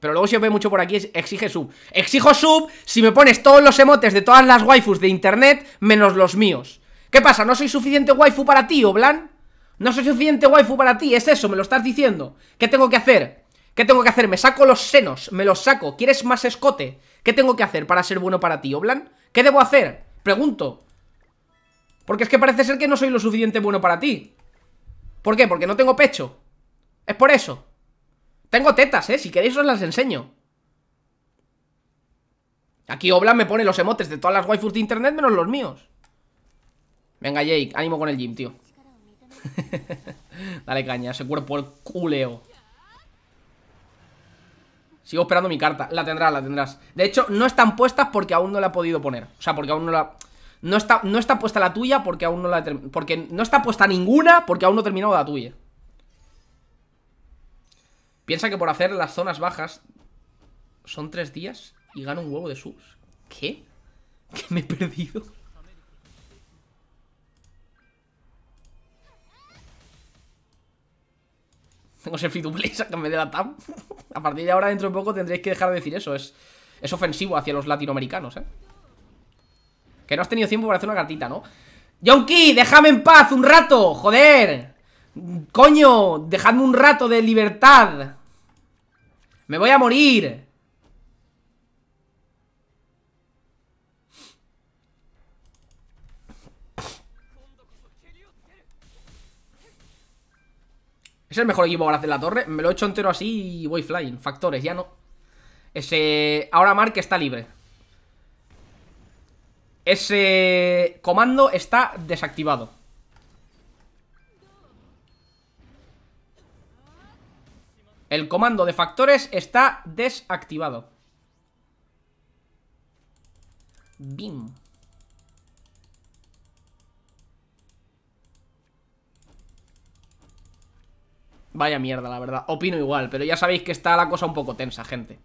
Pero luego si os ve mucho por aquí es exige sub. Exijo sub si me pones todos los emotes de todas las waifus de internet menos los míos. ¿Qué pasa? ¿No soy suficiente waifu para ti, Oblan? No soy suficiente waifu para ti, es eso, me lo estás diciendo. ¿Qué tengo que hacer? ¿Qué tengo que hacer? Me saco los senos, me los saco. ¿Quieres más escote? ¿Qué tengo que hacer para ser bueno para ti, Oblan? ¿Qué debo hacer? Pregunto. Porque es que parece ser que no soy lo suficiente bueno para ti. ¿Por qué? Porque no tengo pecho. Es por eso. Tengo tetas, eh, si queréis os las enseño. Aquí Oblan me pone los emotes de todas las waifus de internet menos los míos. Venga, Jake, ánimo con el gym, tío. Dale caña, ese cuerpo el culeo. Sigo esperando mi carta, la tendrás, la tendrás. De hecho, no están puestas porque aún no la he podido poner. O sea, porque aún no la... No está, no está puesta la tuya porque aún no la porque no está puesta ninguna porque aún no he terminado la tuya. Piensa que por hacer las zonas bajas son tres días y gano un huevo de subs. ¿Qué? ¿Qué me he perdido? Tengo ese free to play, sácame de la T A M. A partir de ahora, dentro de poco, tendréis que dejar de decir eso. Es, es ofensivo hacia los latinoamericanos, ¿eh? Que no has tenido tiempo para hacer una cartita, ¿no? ¡Yonki, déjame en paz un rato! ¡Joder! ¡Coño! ¡Dejadme un rato de libertad! ¡Me voy a morir! Es el mejor equipo para hacer la torre. Me lo he hecho entero así y voy flying. Factores, ya no. Ese... Ahora Mark está libre. Ese... Comando está desactivado. El comando de factores está desactivado. Bim. Vaya mierda, la verdad. Opino igual, pero ya sabéis que está la cosa un poco tensa, gente.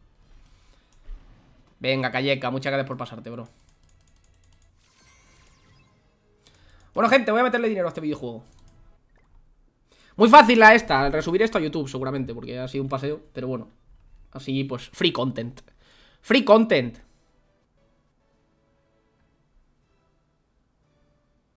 Venga, Calleca, muchas gracias por pasarte, bro. Bueno, gente, voy a meterle dinero a este videojuego. Muy fácil la esta, resubir esto a YouTube, seguramente, porque ha sido un paseo, pero bueno. Así, pues, free content. Free content.